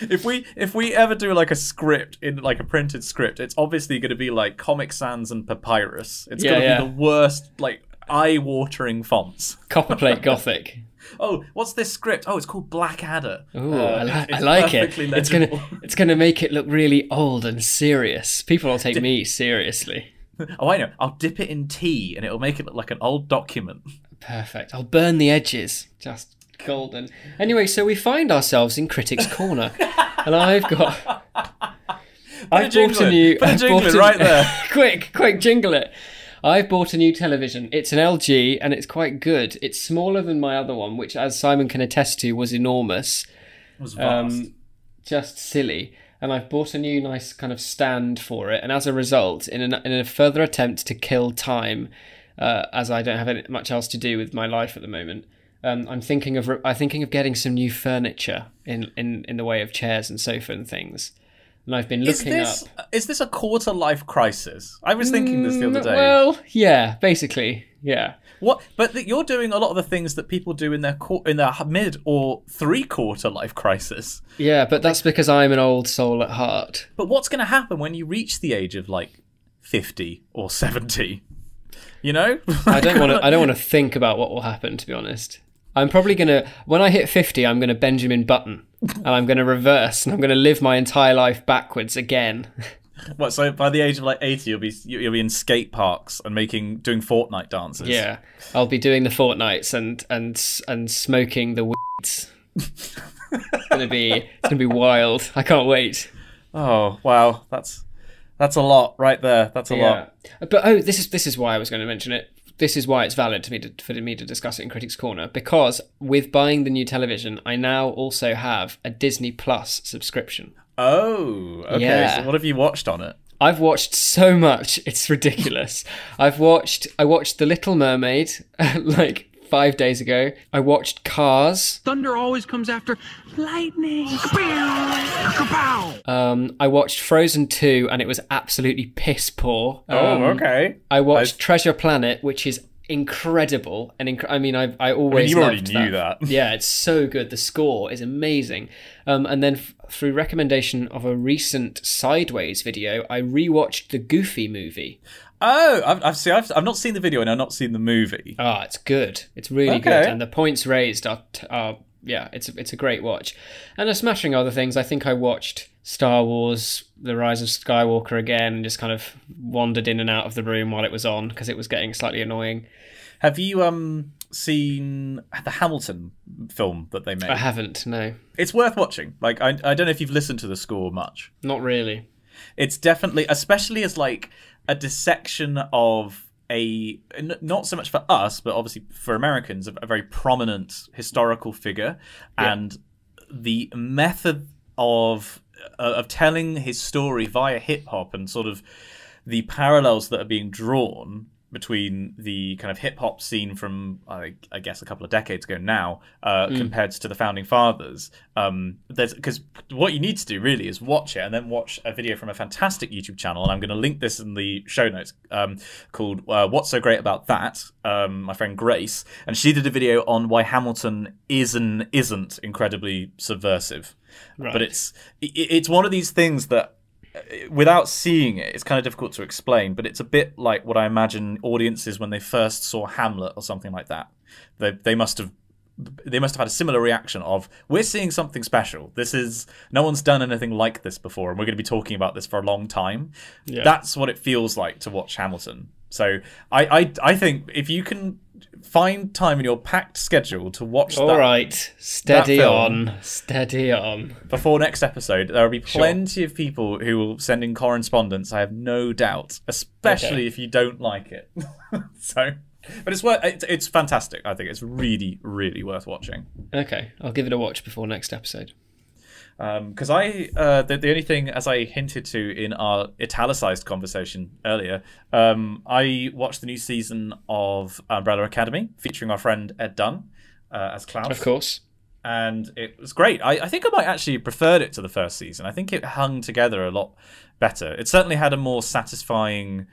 If we if we ever do like a script in like a printed script, it's obviously going to be like Comic Sans and Papyrus. It's yeah, going to yeah. be the worst, like eye-watering fonts. Copperplate Gothic. Oh, what's this script? Oh, it's called Blackadder. Ooh, uh, I, li I like it. Legible. It's gonna it's gonna make it look really old and serious. People will take Di me seriously. Oh, I know. I'll dip it in tea, and it'll make it look like an old document. Perfect. I'll burn the edges. Just. Golden. Anyway, so we find ourselves in Critics' Corner, and I've got. I've bought a new. Put a jingle it right there. quick, quick, jingle it. I've bought a new television. It's an L G, and it's quite good. It's smaller than my other one, which, as Simon can attest to, was enormous. It was vast. Um, just silly. And I've bought a new nice kind of stand for it, and as a result, in, an, in a further attempt to kill time, uh, as I don't have any, much else to do with my life at the moment. Um, I'm thinking of I'm thinking of getting some new furniture in, in, in the way of chairs and sofa and things, and I've been looking is this, up. Is this a quarter life crisis? I was thinking mm, this the other day. Well, yeah, basically, yeah. What? But the, you're doing a lot of the things that people do in their in their mid or three quarter life crisis. Yeah, but that's because I'm an old soul at heart. But what's going to happen when you reach the age of like fifty or seventy? You know, I don't want to. I don't want to think about what will happen. To be honest. I'm probably going to, when I hit fifty, I'm going to Benjamin Button and I'm going to reverse and I'm going to live my entire life backwards again. What, so by the age of like eighty, you'll be you'll be in skate parks and making doing Fortnite dances? Yeah, I'll be doing the Fortnites and and and smoking the weeds. It's going to be it's going to be wild. I can't wait. Oh, wow. That's that's a lot right there. That's a yeah. lot. But oh, this is this is why I was going to mention it. This is why it's valid to me to, for me to discuss it in Critics' Corner, because with buying the new television, I now also have a Disney Plus subscription. Oh, okay. Yeah. So what have you watched on it? I've watched so much; it's ridiculous. I've watched I watched The Little Mermaid like five days ago. I watched Cars. Thunder always comes after lightning. Kabow! Um, I watched Frozen two, and it was absolutely piss poor. Um, oh, okay. I watched I've... Treasure Planet, which is incredible, and inc I mean, I I always I mean, you loved already knew that. that. Yeah, it's so good. The score is amazing. Um, and then f through recommendation of a recent Sideways video, I rewatched the Goofy movie. Oh, I've, I've seen. I've, I've not seen the video, and I've not seen the movie. Ah, oh, it's good. It's really okay. good, and the points raised are t are yeah. It's a, it's a great watch, and a smattering other things. I think I watched Star Wars: The Rise of Skywalker again, and just kind of wandered in and out of the room while it was on because it was getting slightly annoying. Have you um seen the Hamilton film that they made? I haven't. No, it's worth watching. Like I I don't know if you've listened to the score much. Not really. It's definitely, especially as like a dissection of a, not so much for us, but obviously for Americans, a very prominent historical figure, yeah. and the method of uh, of telling his story via hip hop and sort of the parallels that are being drawn between the kind of hip hop scene from I, I guess a couple of decades ago now, uh, mm. compared to the founding fathers. Um, there's because what you need to do really is watch it and then watch a video from a fantastic YouTube channel, and I'm going to link this in the show notes, um, called uh, "What's So Great About That?" Um, my friend Grace, and she did a video on why Hamilton is and isn't incredibly subversive. Right. But it's it, it's one of these things that, without seeing it, it's kind of difficult to explain, but it's a bit like what I imagine audiences when they first saw Hamlet or something like that. They they must have they must have had a similar reaction of, we're seeing something special. This is, no one's done anything like this before, and we're going to be talking about this for a long time. Yeah. That's what it feels like to watch Hamilton. So I I, I think if you can find time in your packed schedule to watch all that, right steady film, on steady on before next episode, there will be plenty sure. of people who will send in correspondence, I have no doubt, especially okay. if you don't like it. So but it's worth it's, it's fantastic. I think it's really really worth watching. Okay, I'll give it a watch before next episode. Because um, I, uh, the, the only thing, as I hinted to in our italicized conversation earlier, um, I watched the new season of Umbrella Academy featuring our friend Ed Dunn uh, as Klaus. Of course. And it was great. I, I think I might actually preferred it to the first season. I think it hung together a lot better. It certainly had a more satisfying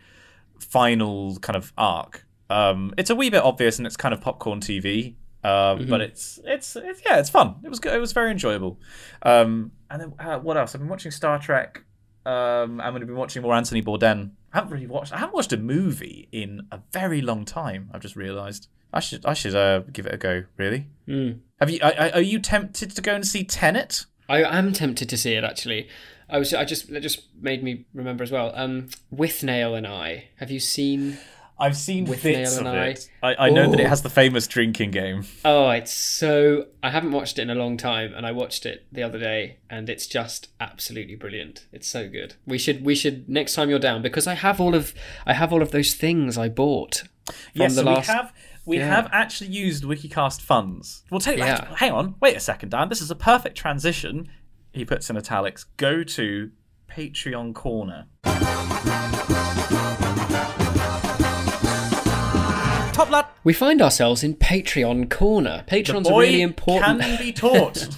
final kind of arc. Um, it's a wee bit obvious, and it's kind of popcorn T V. Uh, mm-hmm. But it's, it's it's yeah, it's fun. It was good. It was very enjoyable. Um, and then uh, what else? I've been watching Star Trek. Um, I'm going to be watching more Anthony Bourdain. I haven't really watched. I haven't watched a movie in a very long time. I've just realised. I should I should uh, give it a go. Really? Mm. Have you? I, I, are you tempted to go and see Tenet? I am tempted to see it actually. I was. I just. That just made me remember as well. Um, with Nail and I. Have you seen? I've seen with bits Nail and of I. it. I, I know that it has the famous drinking game. Oh, it's so... I haven't watched it in a long time, and I watched it the other day, and it's just absolutely brilliant. It's so good. We should, we should next time you're down, because I have all of, I have all of those things I bought. From yes, the so last... we have... We yeah. have actually used Wikicast funds. We'll take that. Yeah. Hang on. Wait a second, Dan. This is a perfect transition. He puts in italics. Go to Patreon Corner. We find ourselves in Patreon Corner. Patreons are really important. Can be taught.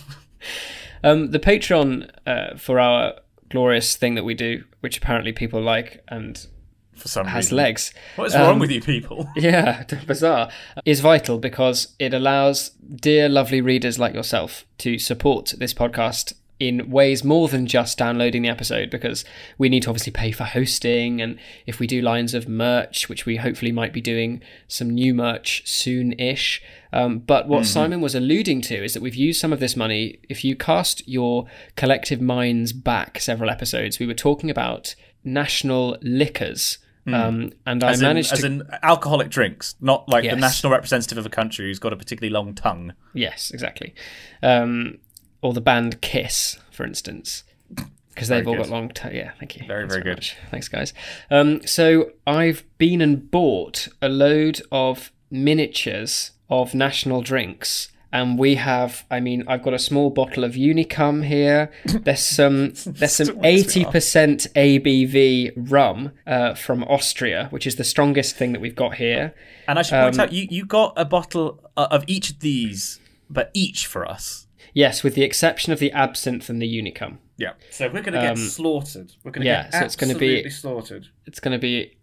um, the Patreon uh, for our glorious thing that we do, which apparently people like and for some has reason. legs. What is um, wrong with you people? Yeah, bizarre. Is vital because it allows dear, lovely readers like yourself to support this podcast in ways more than just downloading the episode, because we need to obviously pay for hosting, and if we do lines of merch, which we hopefully might be doing some new merch soon-ish. Um, but what mm-hmm. Simon was alluding to is that we've used some of this money. If you cast your collective minds back several episodes, we were talking about national liquors. Mm. Um, and as I managed in, to... As in alcoholic drinks, not like yes. the national representative of a country who's got a particularly long tongue. Yes, exactly. Um... Or the band Kiss, for instance, because they've very all good. got long... T yeah, thank you. Very, Thanks very good. Much. Thanks, guys. Um, so I've been and bought a load of miniatures of national drinks. And we have, I mean, I've got a small bottle of Unicum here. There's some there's some eighty percent A B V rum uh, from Austria, which is the strongest thing that we've got here. And I should point um, out, you, you got a bottle of each of these, but each for us. Yes, with the exception of the absinthe and the Unicum. Yeah. So we're going to get um, slaughtered. We're going to yeah, get so it's going to be slaughtered. It's going to be.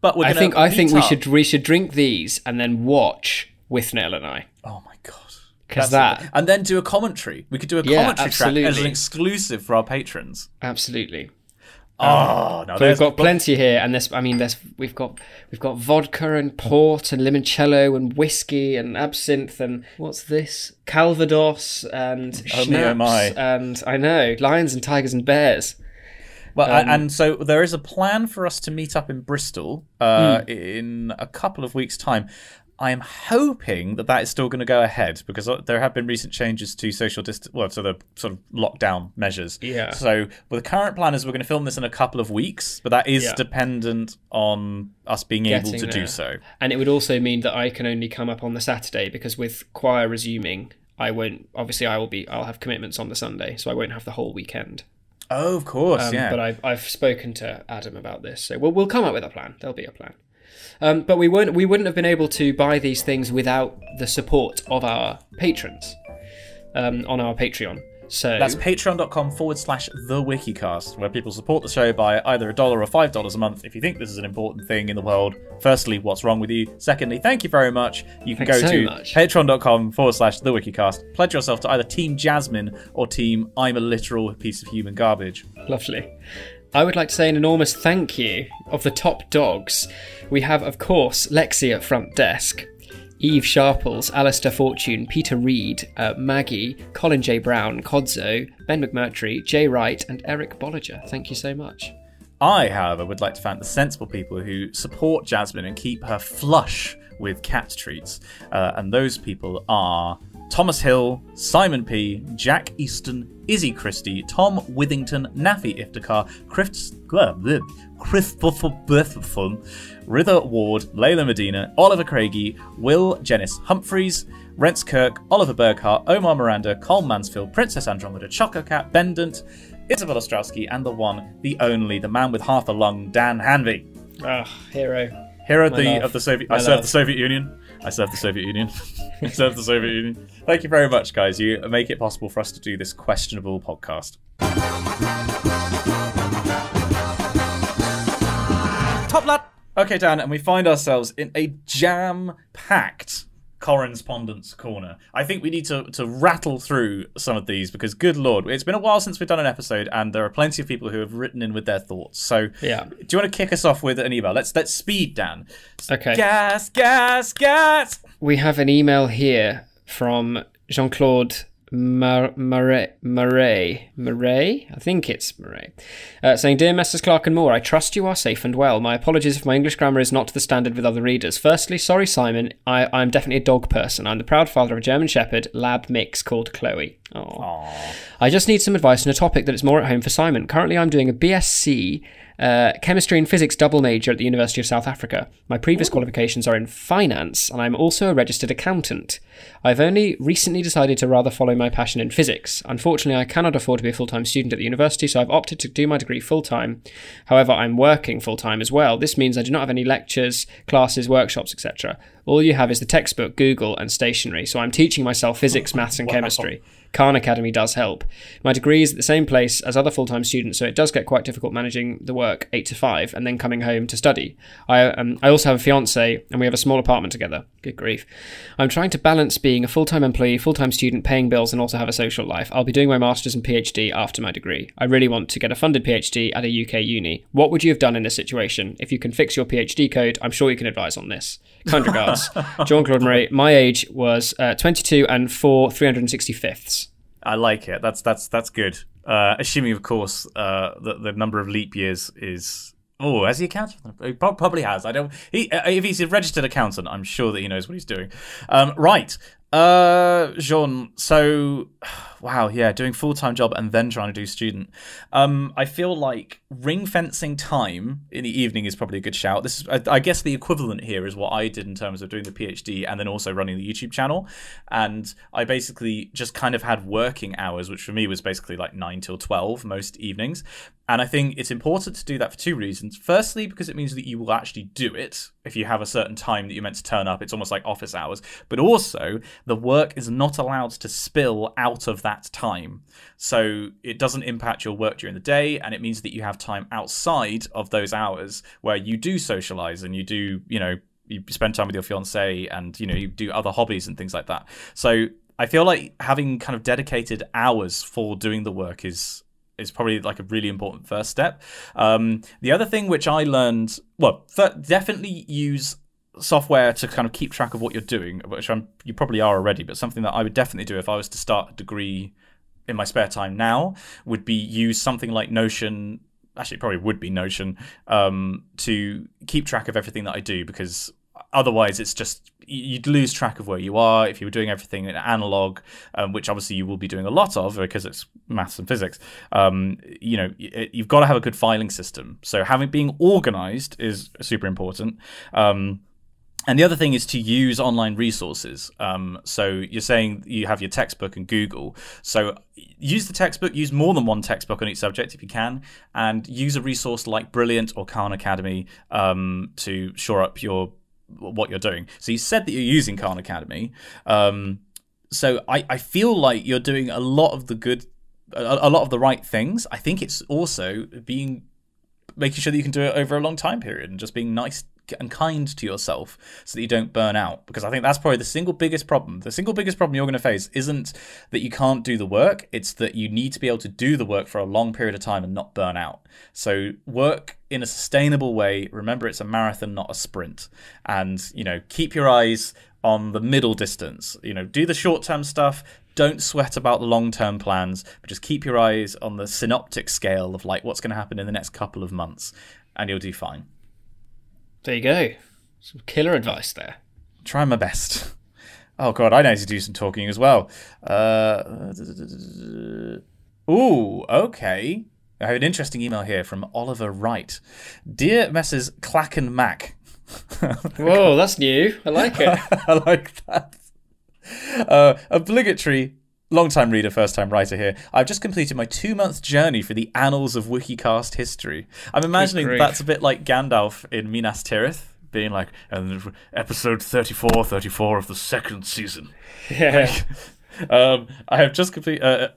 But we're going I think I think up. we should we should drink these and then watch with Nail and I. Oh my god! Because that a, and then do a commentary. We could do a yeah, commentary absolutely. track as an exclusive for our patrons. Absolutely. Oh, um, no, we've got plenty here, and there's I mean there's we've got we've got vodka and port and limoncello and whiskey and absinthe and what's this? Calvados and oh, schnapps my. and I know, lions and tigers and bears. Well, um, and so there is a plan for us to meet up in Bristol uh, mm. in a couple of weeks' time. I'm hoping that that is still going to go ahead, because there have been recent changes to social distance, well, to the sort of lockdown measures. Yeah. So well, the current plan is we're going to film this in a couple of weeks, but that is yeah. dependent on us being Getting able to there. do so. And it would also mean that I can only come up on the Saturday, because with choir resuming, I won't. Obviously, I will be. I'll have commitments on the Sunday, so I won't have the whole weekend. Oh, of course, um, yeah. But I've I've spoken to Adam about this, so we'll we'll come up with a plan. There'll be a plan. Um, but we weren't. We wouldn't have been able to buy these things without the support of our patrons um, on our Patreon. So that's patreon.com forward slash the Wikicast, where people support the show by either a dollar or five dollars a month. If you think this is an important thing in the world, firstly, what's wrong with you? Secondly, thank you very much. You can Thanks go so to patreon.com forward slash the Wikicast. Pledge yourself to either Team Jasmine or Team I'm a literal piece of human garbage. Lovely. I would like to say an enormous thank you of the top dogs. We have, of course, Lexi at front desk, Eve Sharples, Alistair Fortune, Peter Reed, uh, Maggie, Colin J. Brown, Codzo, Ben McMurtry, Jay Wright and Eric Bolliger. Thank you so much. I, however, would like to thank the sensible people who support Jasmine and keep her flush with cat treats. Uh, and those people are Thomas Hill, Simon P, Jack Easton, Izzy Christie, Tom Withington, Nafi Iftikhar, Christopher Rither Ward, Layla Medina, Oliver Craigie, Will Jennis Humphreys, Rents Kirk, Oliver Burkhart, Omar Miranda, Cole Mansfield, Princess Andromeda, Choco Cat, Bendant, Isabel Ostrowski, and the one, the only, the man with half a lung, Dan Hanvey. Ah, oh, hero. Hero the, of the Soviet. My I served the Soviet Union. I served the Soviet Union. I served the Soviet Union. Thank you very much, guys. You make it possible for us to do this questionable podcast. Top lad. Okay, Dan, and we find ourselves in a jam-packed correspondence corner. I think we need to, to rattle through some of these because, good lord, it's been a while since we've done an episode, and there are plenty of people who have written in with their thoughts. So, yeah. Do you want to kick us off with an email? Let's let's speed, Dan. Okay. Gas, gas, gas. We have an email here from Jean-Claude Mar- Marais, Marais, Marais? I think it's Marais, uh, saying, Dear Messrs Clark and Moore, I trust you are safe and well. My apologies if my English grammar is not to the standard with other readers. Firstly, sorry Simon, I, I'm definitely a dog person. I'm the proud father of a German shepherd, lab mix, called Chloe. Aww. Aww. I just need some advice on a topic that is more at home for Simon. Currently, I'm doing a B S c Uh, chemistry and physics double major at the University of South Africa. My previous Ooh. qualifications are in finance, and I'm also a registered accountant. I've only recently decided to rather follow my passion in physics. Unfortunately, I cannot afford to be a full-time student at the university, so I've opted to do my degree full-time. However, I'm working full-time as well. This means I do not have any lectures, classes, workshops, et cetera. All you have is the textbook, Google, and stationery, so I'm teaching myself physics, maths, and chemistry. Khan Academy does help. My degree is at the same place as other full-time students, so it does get quite difficult managing the work eight to five and then coming home to study. I um, I also have a fiancé and we have a small apartment together. Good grief. I'm trying to balance being a full-time employee, full-time student, paying bills, and also have a social life. I'll be doing my master's and PhD after my degree. I really want to get a funded PhD at a U K uni. What would you have done in this situation? If you can fix your PhD code, I'm sure you can advise on this. Kind regards. Jean-Claude Marais. My age was uh, twenty-two and four three hundred sixty-fifths. I like it. That's that's that's good. Uh, assuming, of course, uh, that the number of leap years is. Oh, has he accounted for them? He probably has. I don't. He uh, if he's a registered accountant, I'm sure that he knows what he's doing. Um, right, uh, Jean. So, wow, yeah, doing full time job and then trying to do student. Um, I feel like ring fencing time in the evening is probably a good shout. This is, I, I guess, the equivalent here is what I did in terms of doing the PhD and then also running the YouTube channel. And I basically just kind of had working hours, which for me was basically like nine till twelve most evenings. And I think it's important to do that for two reasons. Firstly, because it means that you will actually do it if you have a certain time that you're meant to turn up. It's almost like office hours. But also, the work is not allowed to spill out of that time. So it doesn't impact your work during the day. And it means that you have time outside of those hours where you do socialize and you do, you know, you spend time with your fiance and, you know, you do other hobbies and things like that. So I feel like having kind of dedicated hours for doing the work is... is probably like a really important first step. Um, the other thing which I learned, well, definitely use software to kind of keep track of what you're doing, which I'm, you probably are already, but something that I would definitely do if I was to start a degree in my spare time now would be use something like Notion, actually it probably would be Notion, um, to keep track of everything that I do, because otherwise it's just, you'd lose track of where you are if you were doing everything in analog, um, which obviously you will be doing a lot of because it's maths and physics. Um, you know, you've got to have a good filing system. So having being organized is super important. Um, and the other thing is to use online resources. Um, so you're saying you have your textbook and Google. So use the textbook, use more than one textbook on each subject if you can, and use a resource like Brilliant or Khan Academy um, to shore up your what you're doing. So you said that you're using Khan Academy. Um, so I, I feel like you're doing a lot of the good, a, a lot of the right things. I think it's also being, making sure that you can do it over a long time period and just being nice and kind to yourself so that you don't burn out. Because I think that's probably the single biggest problem. The single biggest problem you're going to face isn't that you can't do the work. It's that you need to be able to do the work for a long period of time and not burn out. So work in a sustainable way. Remember, it's a marathon, not a sprint. And, you know, keep your eyes on the middle distance. You know, do the short-term stuff. Don't sweat about the long-term plans. But just keep your eyes on the synoptic scale of, like, what's going to happen in the next couple of months. And you'll do fine. There you go. Some killer advice there. Try my best. Oh god, I need to do some talking as well. Uh, ooh, okay. I have an interesting email here from Oliver Wright. Dear Messrs Clack and Mac. Whoa, that's new. I like it. I like that. Uh, obligatory long-time reader, first-time writer here. I've just completed my two-month journey for the annals of Wikicast history. I'm imagining Great. That's a bit like Gandalf in Minas Tirith, being like, and episode thirty-four, thirty-four of the second season. Yeah. Like, um, I have just completed... Uh,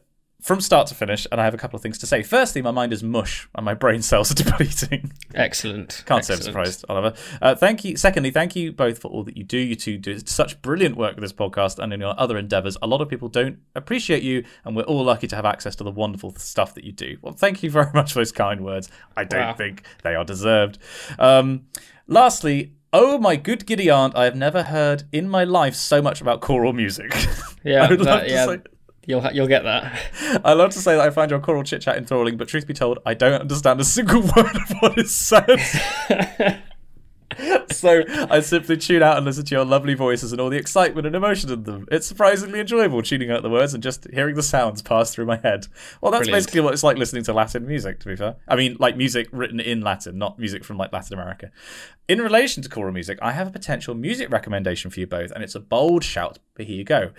from start to finish, and I have a couple of things to say. Firstly, my mind is mush, and my brain cells are depleting. Excellent. Can't Excellent. Say I'm surprised, Oliver. Uh, thank you. Secondly, thank you both for all that you do. You two do such brilliant work with this podcast and in your other endeavours. A lot of people don't appreciate you, and we're all lucky to have access to the wonderful stuff that you do. Well, thank you very much for those kind words. I don't wow. think they are deserved. Um, lastly, oh, my good giddy aunt, I have never heard in my life so much about choral music. Yeah, I would that, love to yeah. say... You'll ha you'll get that. I love to say that I find your choral chit chat enthralling, but truth be told, I don't understand a single word of what is said. So I simply tune out and listen to your lovely voices and all the excitement and emotion in them. It's surprisingly enjoyable tuning out the words and just hearing the sounds pass through my head. Well, that's Brilliant. Basically what it's like listening to Latin music, to be fair. I mean, like music written in Latin, not music from like Latin America. In relation to choral music, I have a potential music recommendation for you both, and it's a bold shout, but here you go.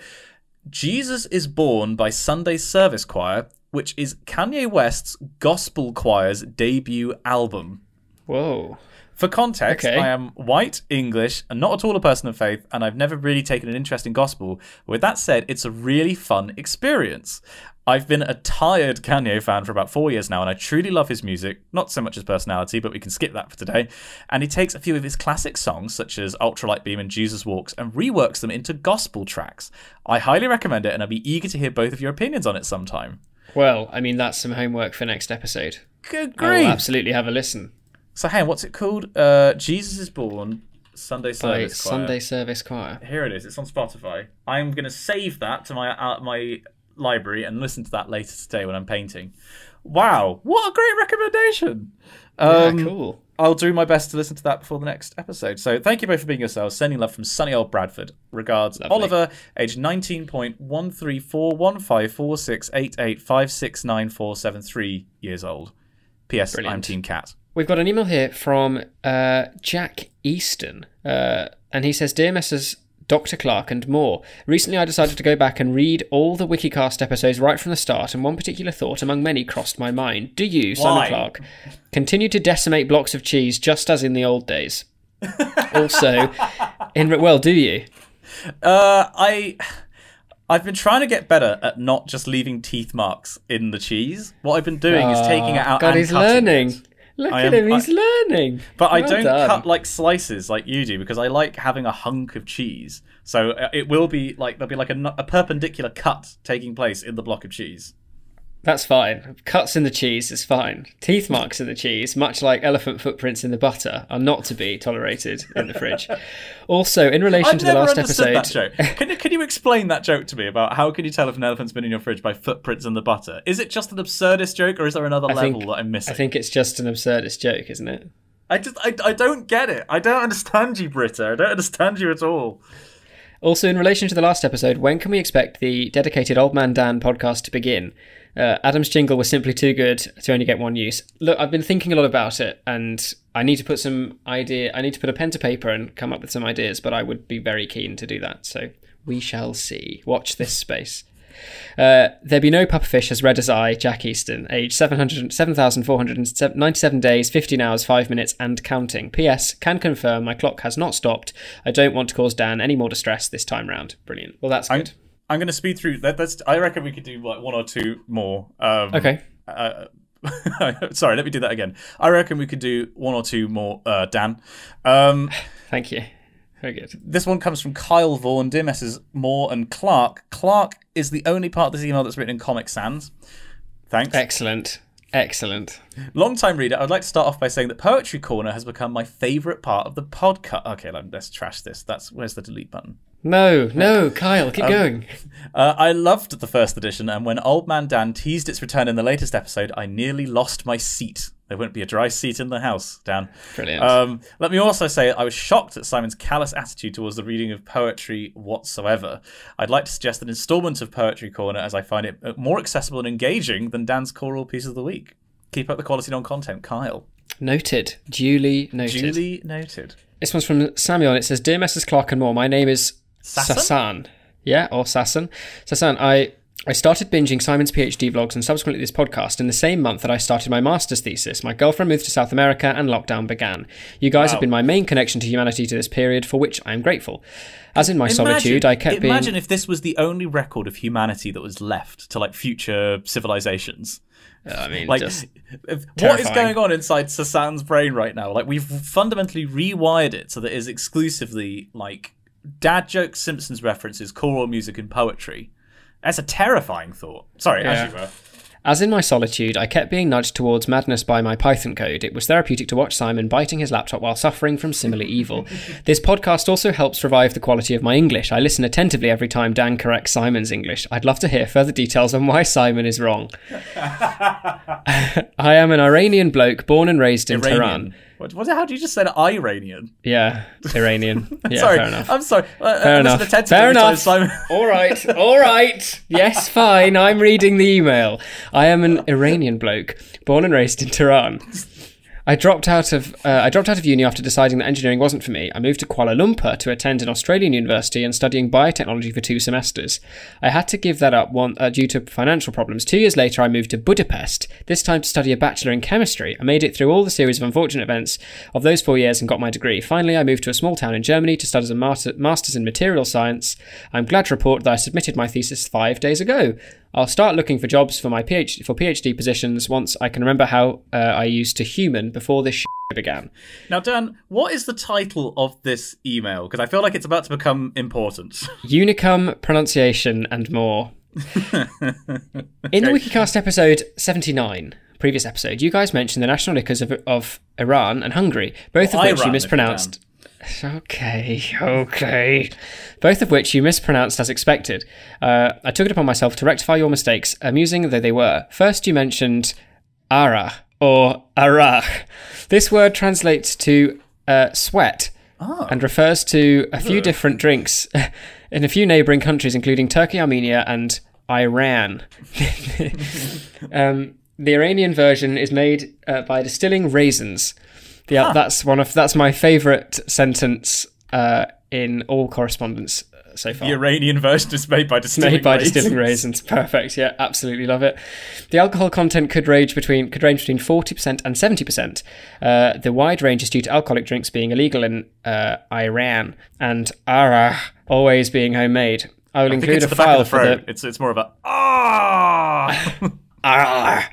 Jesus Is Born by Sunday Service Choir, which is Kanye West's gospel choir's debut album. Whoa. For context, okay. I am white, English, and not at all a person of faith, and I've never really taken an interest in gospel. With that said, it's a really fun experience. I've been a tired Kanye fan for about four years now, and I truly love his music, not so much his personality, but we can skip that for today. And he takes a few of his classic songs, such as Ultralight Beam and Jesus Walks, and reworks them into gospel tracks. I highly recommend it, and I'd be eager to hear both of your opinions on it sometime. Well, I mean, that's some homework for next episode. Good grief. I'll absolutely have a listen. So, hang on, what's it called? Uh, Jesus Is Born... Sunday Service Choir. Sunday Service Choir. Here it is. It's on Spotify. I'm going to save that to my uh, my library and listen to that later today when I'm painting. Wow, what a great recommendation. Um, yeah, cool. I'll do my best to listen to that before the next episode. So thank you both for being yourselves. Sending love from sunny old Bradford. Regards, Lovely. Oliver, age nineteen point one three four one five four six eight eight five six nine four seven three years old. P S. Brilliant. I'm Team Cat. We've got an email here from uh, Jack Easton, uh, and he says, Dear Messrs Doctor Clark and more, recently I decided to go back and read all the Wikicast episodes right from the start, and one particular thought among many crossed my mind. Do you, Simon Why? Clark, continue to decimate blocks of cheese just as in the old days? Also, in well, do you? Uh, I... I've been trying to get better at not just leaving teeth marks in the cheese. What I've been doing oh, is taking it out God, and he's cutting learning. It. Look I at am, him, he's I, learning. But well I don't done. Cut like slices like you do because I like having a hunk of cheese. So it will be like, there'll be like a, a perpendicular cut taking place in the block of cheese. That's fine. Cuts in the cheese is fine. Teeth marks in the cheese, much like elephant footprints in the butter, are not to be tolerated in the fridge. Also, in relation I've to the last episode... That joke. Can, you, can you explain that joke to me about how can you tell if an elephant's been in your fridge by footprints in the butter? Is it just an absurdist joke or is there another I level think, that I'm missing? I think it's just an absurdist joke, isn't it? I, just, I, I don't get it. I don't understand you, Britta. I don't understand you at all. Also, in relation to the last episode, when can we expect the dedicated Old Man Dan podcast to begin? Uh, Adam's jingle was simply too good to only get one use. Look, I've been thinking a lot about it, and I need to put some idea. I need to put a pen to paper and come up with some ideas. But I would be very keen to do that. So we shall see. Watch this space. Uh, there be no pufferfish as red as I, Jack Easton, age seven thousand four hundred ninety-seven days, fifteen hours, five minutes and counting. P S. Can confirm my clock has not stopped. I don't want to cause Dan any more distress this time round. Brilliant. Well, that's good. I'm, I'm going to speed through. That, that's, I reckon we could do like one or two more. Um, okay. Uh, sorry, let me do that again. I reckon we could do one or two more, uh, Dan. Um, Thank you. Very good. This one comes from Kyle Vaughan. Dear Messrs Moore and Clark. Clark is the only part of this email that's written in Comic Sans. Thanks. Excellent. Excellent. Long-time reader, I'd like to start off by saying that Poetry Corner has become my favourite part of the podcast. Okay, let's trash this. That's where's the delete button? No, no, Kyle, keep um, going. Uh, I loved the first edition, and when Old Man Dan teased its return in the latest episode, I nearly lost my seat. There wouldn't be a dry seat in the house, Dan. Brilliant. Um, let me also say I was shocked at Simon's callous attitude towards the reading of poetry whatsoever. I'd like to suggest an instalment of Poetry Corner, as I find it more accessible and engaging than Dan's choral piece of the week. Keep up the quality non-content, Kyle. Noted. Duly noted. Duly noted. This one's from Samuel. It says, Dear Messrs Clark and Moore, my name is Sassan. Sassan. Yeah, or Sassan. Sassan, I... I started binging Simon's PhD vlogs and subsequently this podcast in the same month that I started my master's thesis. My girlfriend moved to South America and lockdown began. You guys wow. have been my main connection to humanity to this period, for which I am grateful. As in my imagine, solitude, I kept imagine being... Imagine if this was the only record of humanity that was left to, like, future civilizations. I mean, like, just if, what is going on inside Sassan's brain right now? Like, we've fundamentally rewired it so that it is exclusively, like, dad jokes, Simpsons references, choral music and poetry. That's a terrifying thought. Sorry, yeah. as you were. As in my solitude, I kept being nudged towards madness by my Python code. It was therapeutic to watch Simon biting his laptop while suffering from similar evil. This podcast also helps revive the quality of my English. I listen attentively every time Dan corrects Simon's English. I'd love to hear further details on why Simon is wrong. I am an Iranian bloke born and raised in Iranian. Tehran. What, what, how do you just say Iranian? Yeah, Iranian. Yeah, sorry, fair enough. I'm sorry. Fair uh, enough. Fair enough. Time, Simon. All right, all right. Yes, fine. I'm reading the email. I am an Iranian bloke, born and raised in Tehran. I dropped out of uh, I dropped out of uni after deciding that engineering wasn't for me. I moved to Kuala Lumpur to attend an Australian university and studying biotechnology for two semesters. I had to give that up one, uh, due to financial problems. Two years later, I moved to Budapest, this time to study a bachelor in chemistry. I made it through all the series of unfortunate events of those four years and got my degree. Finally, I moved to a small town in Germany to study a master, master's in material science. I'm glad to report that I submitted my thesis five days ago. I'll start looking for jobs for my PhD for PhD positions once I can remember how uh, I used to human before this sh began. Now, Dan, what is the title of this email? Because I feel like it's about to become important. Unicum, pronunciation, and more. Okay. In the Wikicast episode seventy-nine, previous episode, you guys mentioned the national liquors of, of Iran and Hungary, both well, of which Iran, you mispronounced. Okay, okay. Both of which you mispronounced as expected. Uh, I took it upon myself to rectify your mistakes, amusing though they were. First, you mentioned ara, or arach. This word translates to uh, sweat oh. and refers to a few Ugh. different drinks in a few neighbouring countries, including Turkey, Armenia, and Iran. um, the Iranian version is made uh, by distilling raisins. Yeah, huh. that's one of that's my favourite sentence uh, in all correspondence so far. The Iranian version is made by distilling made by raisins. distilling raisins. Perfect. Yeah, absolutely love it. The alcohol content could range between could range between forty percent and seventy percent. Uh, the wide range is due to alcoholic drinks being illegal in uh, Iran and ara always being homemade. I will I include a file for the. It's it's more of a ah ah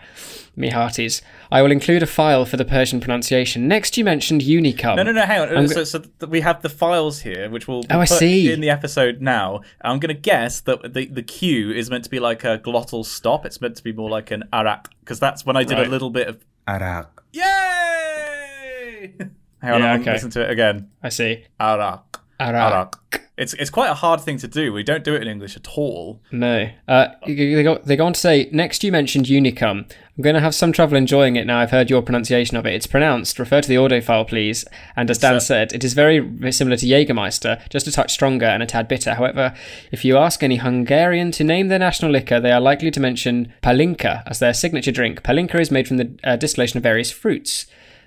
me hearties. I will include a file for the Persian pronunciation. Next, you mentioned Unicum. No, no, no, hang on. So, so we have the files here, which we'll oh, put I see. in the episode now. I'm going to guess that the, the Q is meant to be like a glottal stop. It's meant to be more like an arak, because that's when I did right. a little bit of... Arak. Yay! Hang on, yeah, I'm okay. listen to it again. I see. Arak. Arak. Arak. It's it's quite a hard thing to do. We don't do it in English at all. No. Uh, they, go, they go on to say, next you mentioned Unicum. I'm going to have some trouble enjoying it now I've heard your pronunciation of it. It's pronounced. Refer to the audio file, please. And as Dan so, said, it is very similar to Jägermeister, just a touch stronger and a tad bitter. However, if you ask any Hungarian to name their national liquor, they are likely to mention Palinka as their signature drink. Palinka is made from the uh, distillation of various fruits.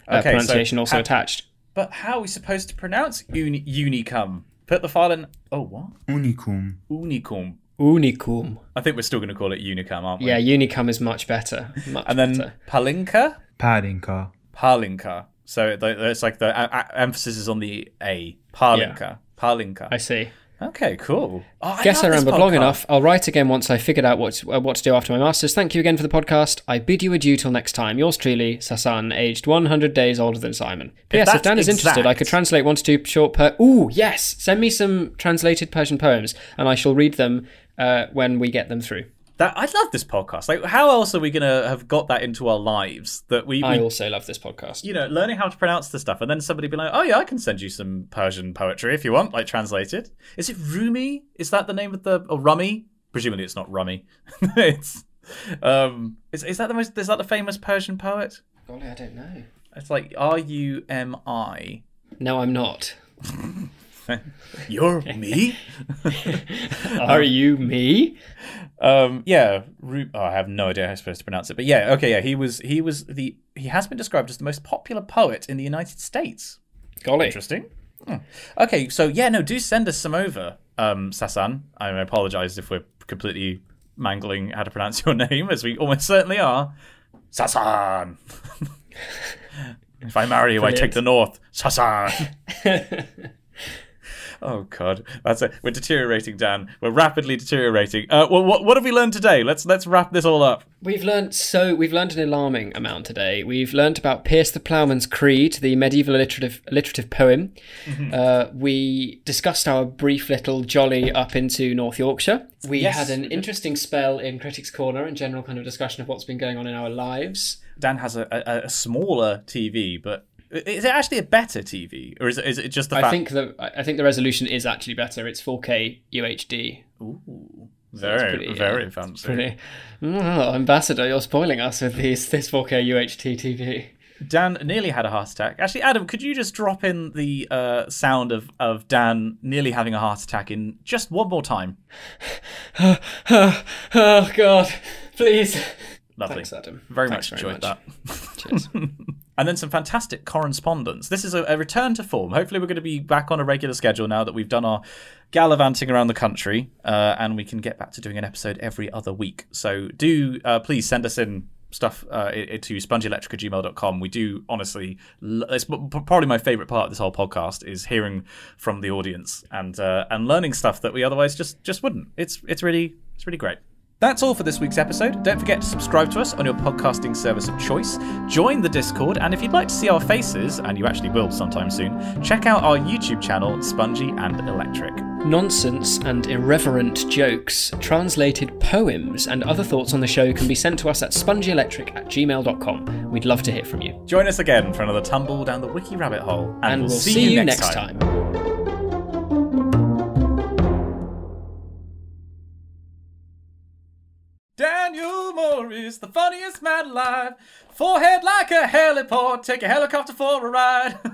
Uh, okay, pronunciation so also attached. But how are we supposed to pronounce uni Unicum? Put the file in... Oh, what? Unicum. Unicum. Unicum. I think we're still going to call it Unicum, aren't we? Yeah, Unicum is much better. Much and then better. Palinka? Palinka. Palinka. So it's like the emphasis is on the A. Palinka. Yeah. Palinka. I see. Okay, cool. Oh, I guess I remembered long enough. I'll write again once I figured out what to, uh, what to do after my masters. Thank you again for the podcast. I bid you adieu till next time. Yours truly, Sassan, aged one hundred days older than Simon. P S. If, if Dan is exact. interested, I could translate one to two short per. Ooh, yes. Send me some translated Persian poems, and I shall read them uh, when we get them through. That I love this podcast. Like, how else are we gonna have got that into our lives? That we, we I also love this podcast. You know, learning how to pronounce the stuff, and then somebody be like, "Oh yeah, I can send you some Persian poetry if you want, like translated." Is it Rumi? Is that the name of the or Rummy? Presumably, it's not Rummy. it's um, is is that the most? Is that the famous Persian poet? Golly, I don't know. It's like R U M I. No, I'm not. You're me? Are you me? Um, yeah. Ru- oh, I have no idea how I'm supposed to pronounce it. But yeah, okay, yeah. He was he was the he has been described as the most popular poet in the United States. Golly. Interesting. Hmm. Okay, so yeah, no, do send us some over, um, Sasan. I apologize if we're completely mangling how to pronounce your name, as we almost certainly are. Sasan. If I marry you, Brilliant. I take the north. Sasan. Oh, God. That's it. We're deteriorating, Dan. We're rapidly deteriorating. Uh, well, what, what have we learned today? Let's let's wrap this all up. We've learned so we've learned an alarming amount today. We've learned about Pierce the Ploughman's Creed, the medieval alliterative, alliterative poem. Mm-hmm. Uh, we discussed our brief little jolly up into North Yorkshire. We yes. had an interesting spell in Critics' Corner and general kind of discussion of what's been going on in our lives. Dan has a, a, a smaller T V, but... Is it actually a better T V, or is it, is it just the fact? I think the I think the resolution is actually better. It's four K U H D. Ooh, very so pretty, very yeah, fancy. Pretty, oh, Ambassador, you're spoiling us with these this four K U H D T V. Dan nearly had a heart attack. Actually, Adam, could you just drop in the uh, sound of of Dan nearly having a heart attack in just one more time? oh, oh, oh God, please. Lovely. Thanks, Adam. Very Thanks much very enjoyed much. that. Cheers. And then some fantastic correspondence. This is a, a return to form. Hopefully we're going to be back on a regular schedule now that we've done our gallivanting around the country, uh, and we can get back to doing an episode every other week. So do uh, please send us in stuff uh, to spongy electric at gmail dot com. We do, honestly, it's probably my favourite part of this whole podcast is hearing from the audience and uh, and learning stuff that we otherwise just, just wouldn't. It's, it's, really, it's really great. That's all for this week's episode. Don't forget to subscribe to us on your podcasting service of choice. Join the Discord, and if you'd like to see our faces, and you actually will sometime soon, check out our YouTube channel, Spongy and Electric. Nonsense and irreverent jokes, translated poems, and other thoughts on the show can be sent to us at spongy electric at gmail dot com. We'd love to hear from you. Join us again for another tumble down the wiki rabbit hole, and, and we'll, we'll see, see you, you next time. time. Daniel Moore is the funniest man alive. Forehead like a heliport. Take a helicopter for a ride.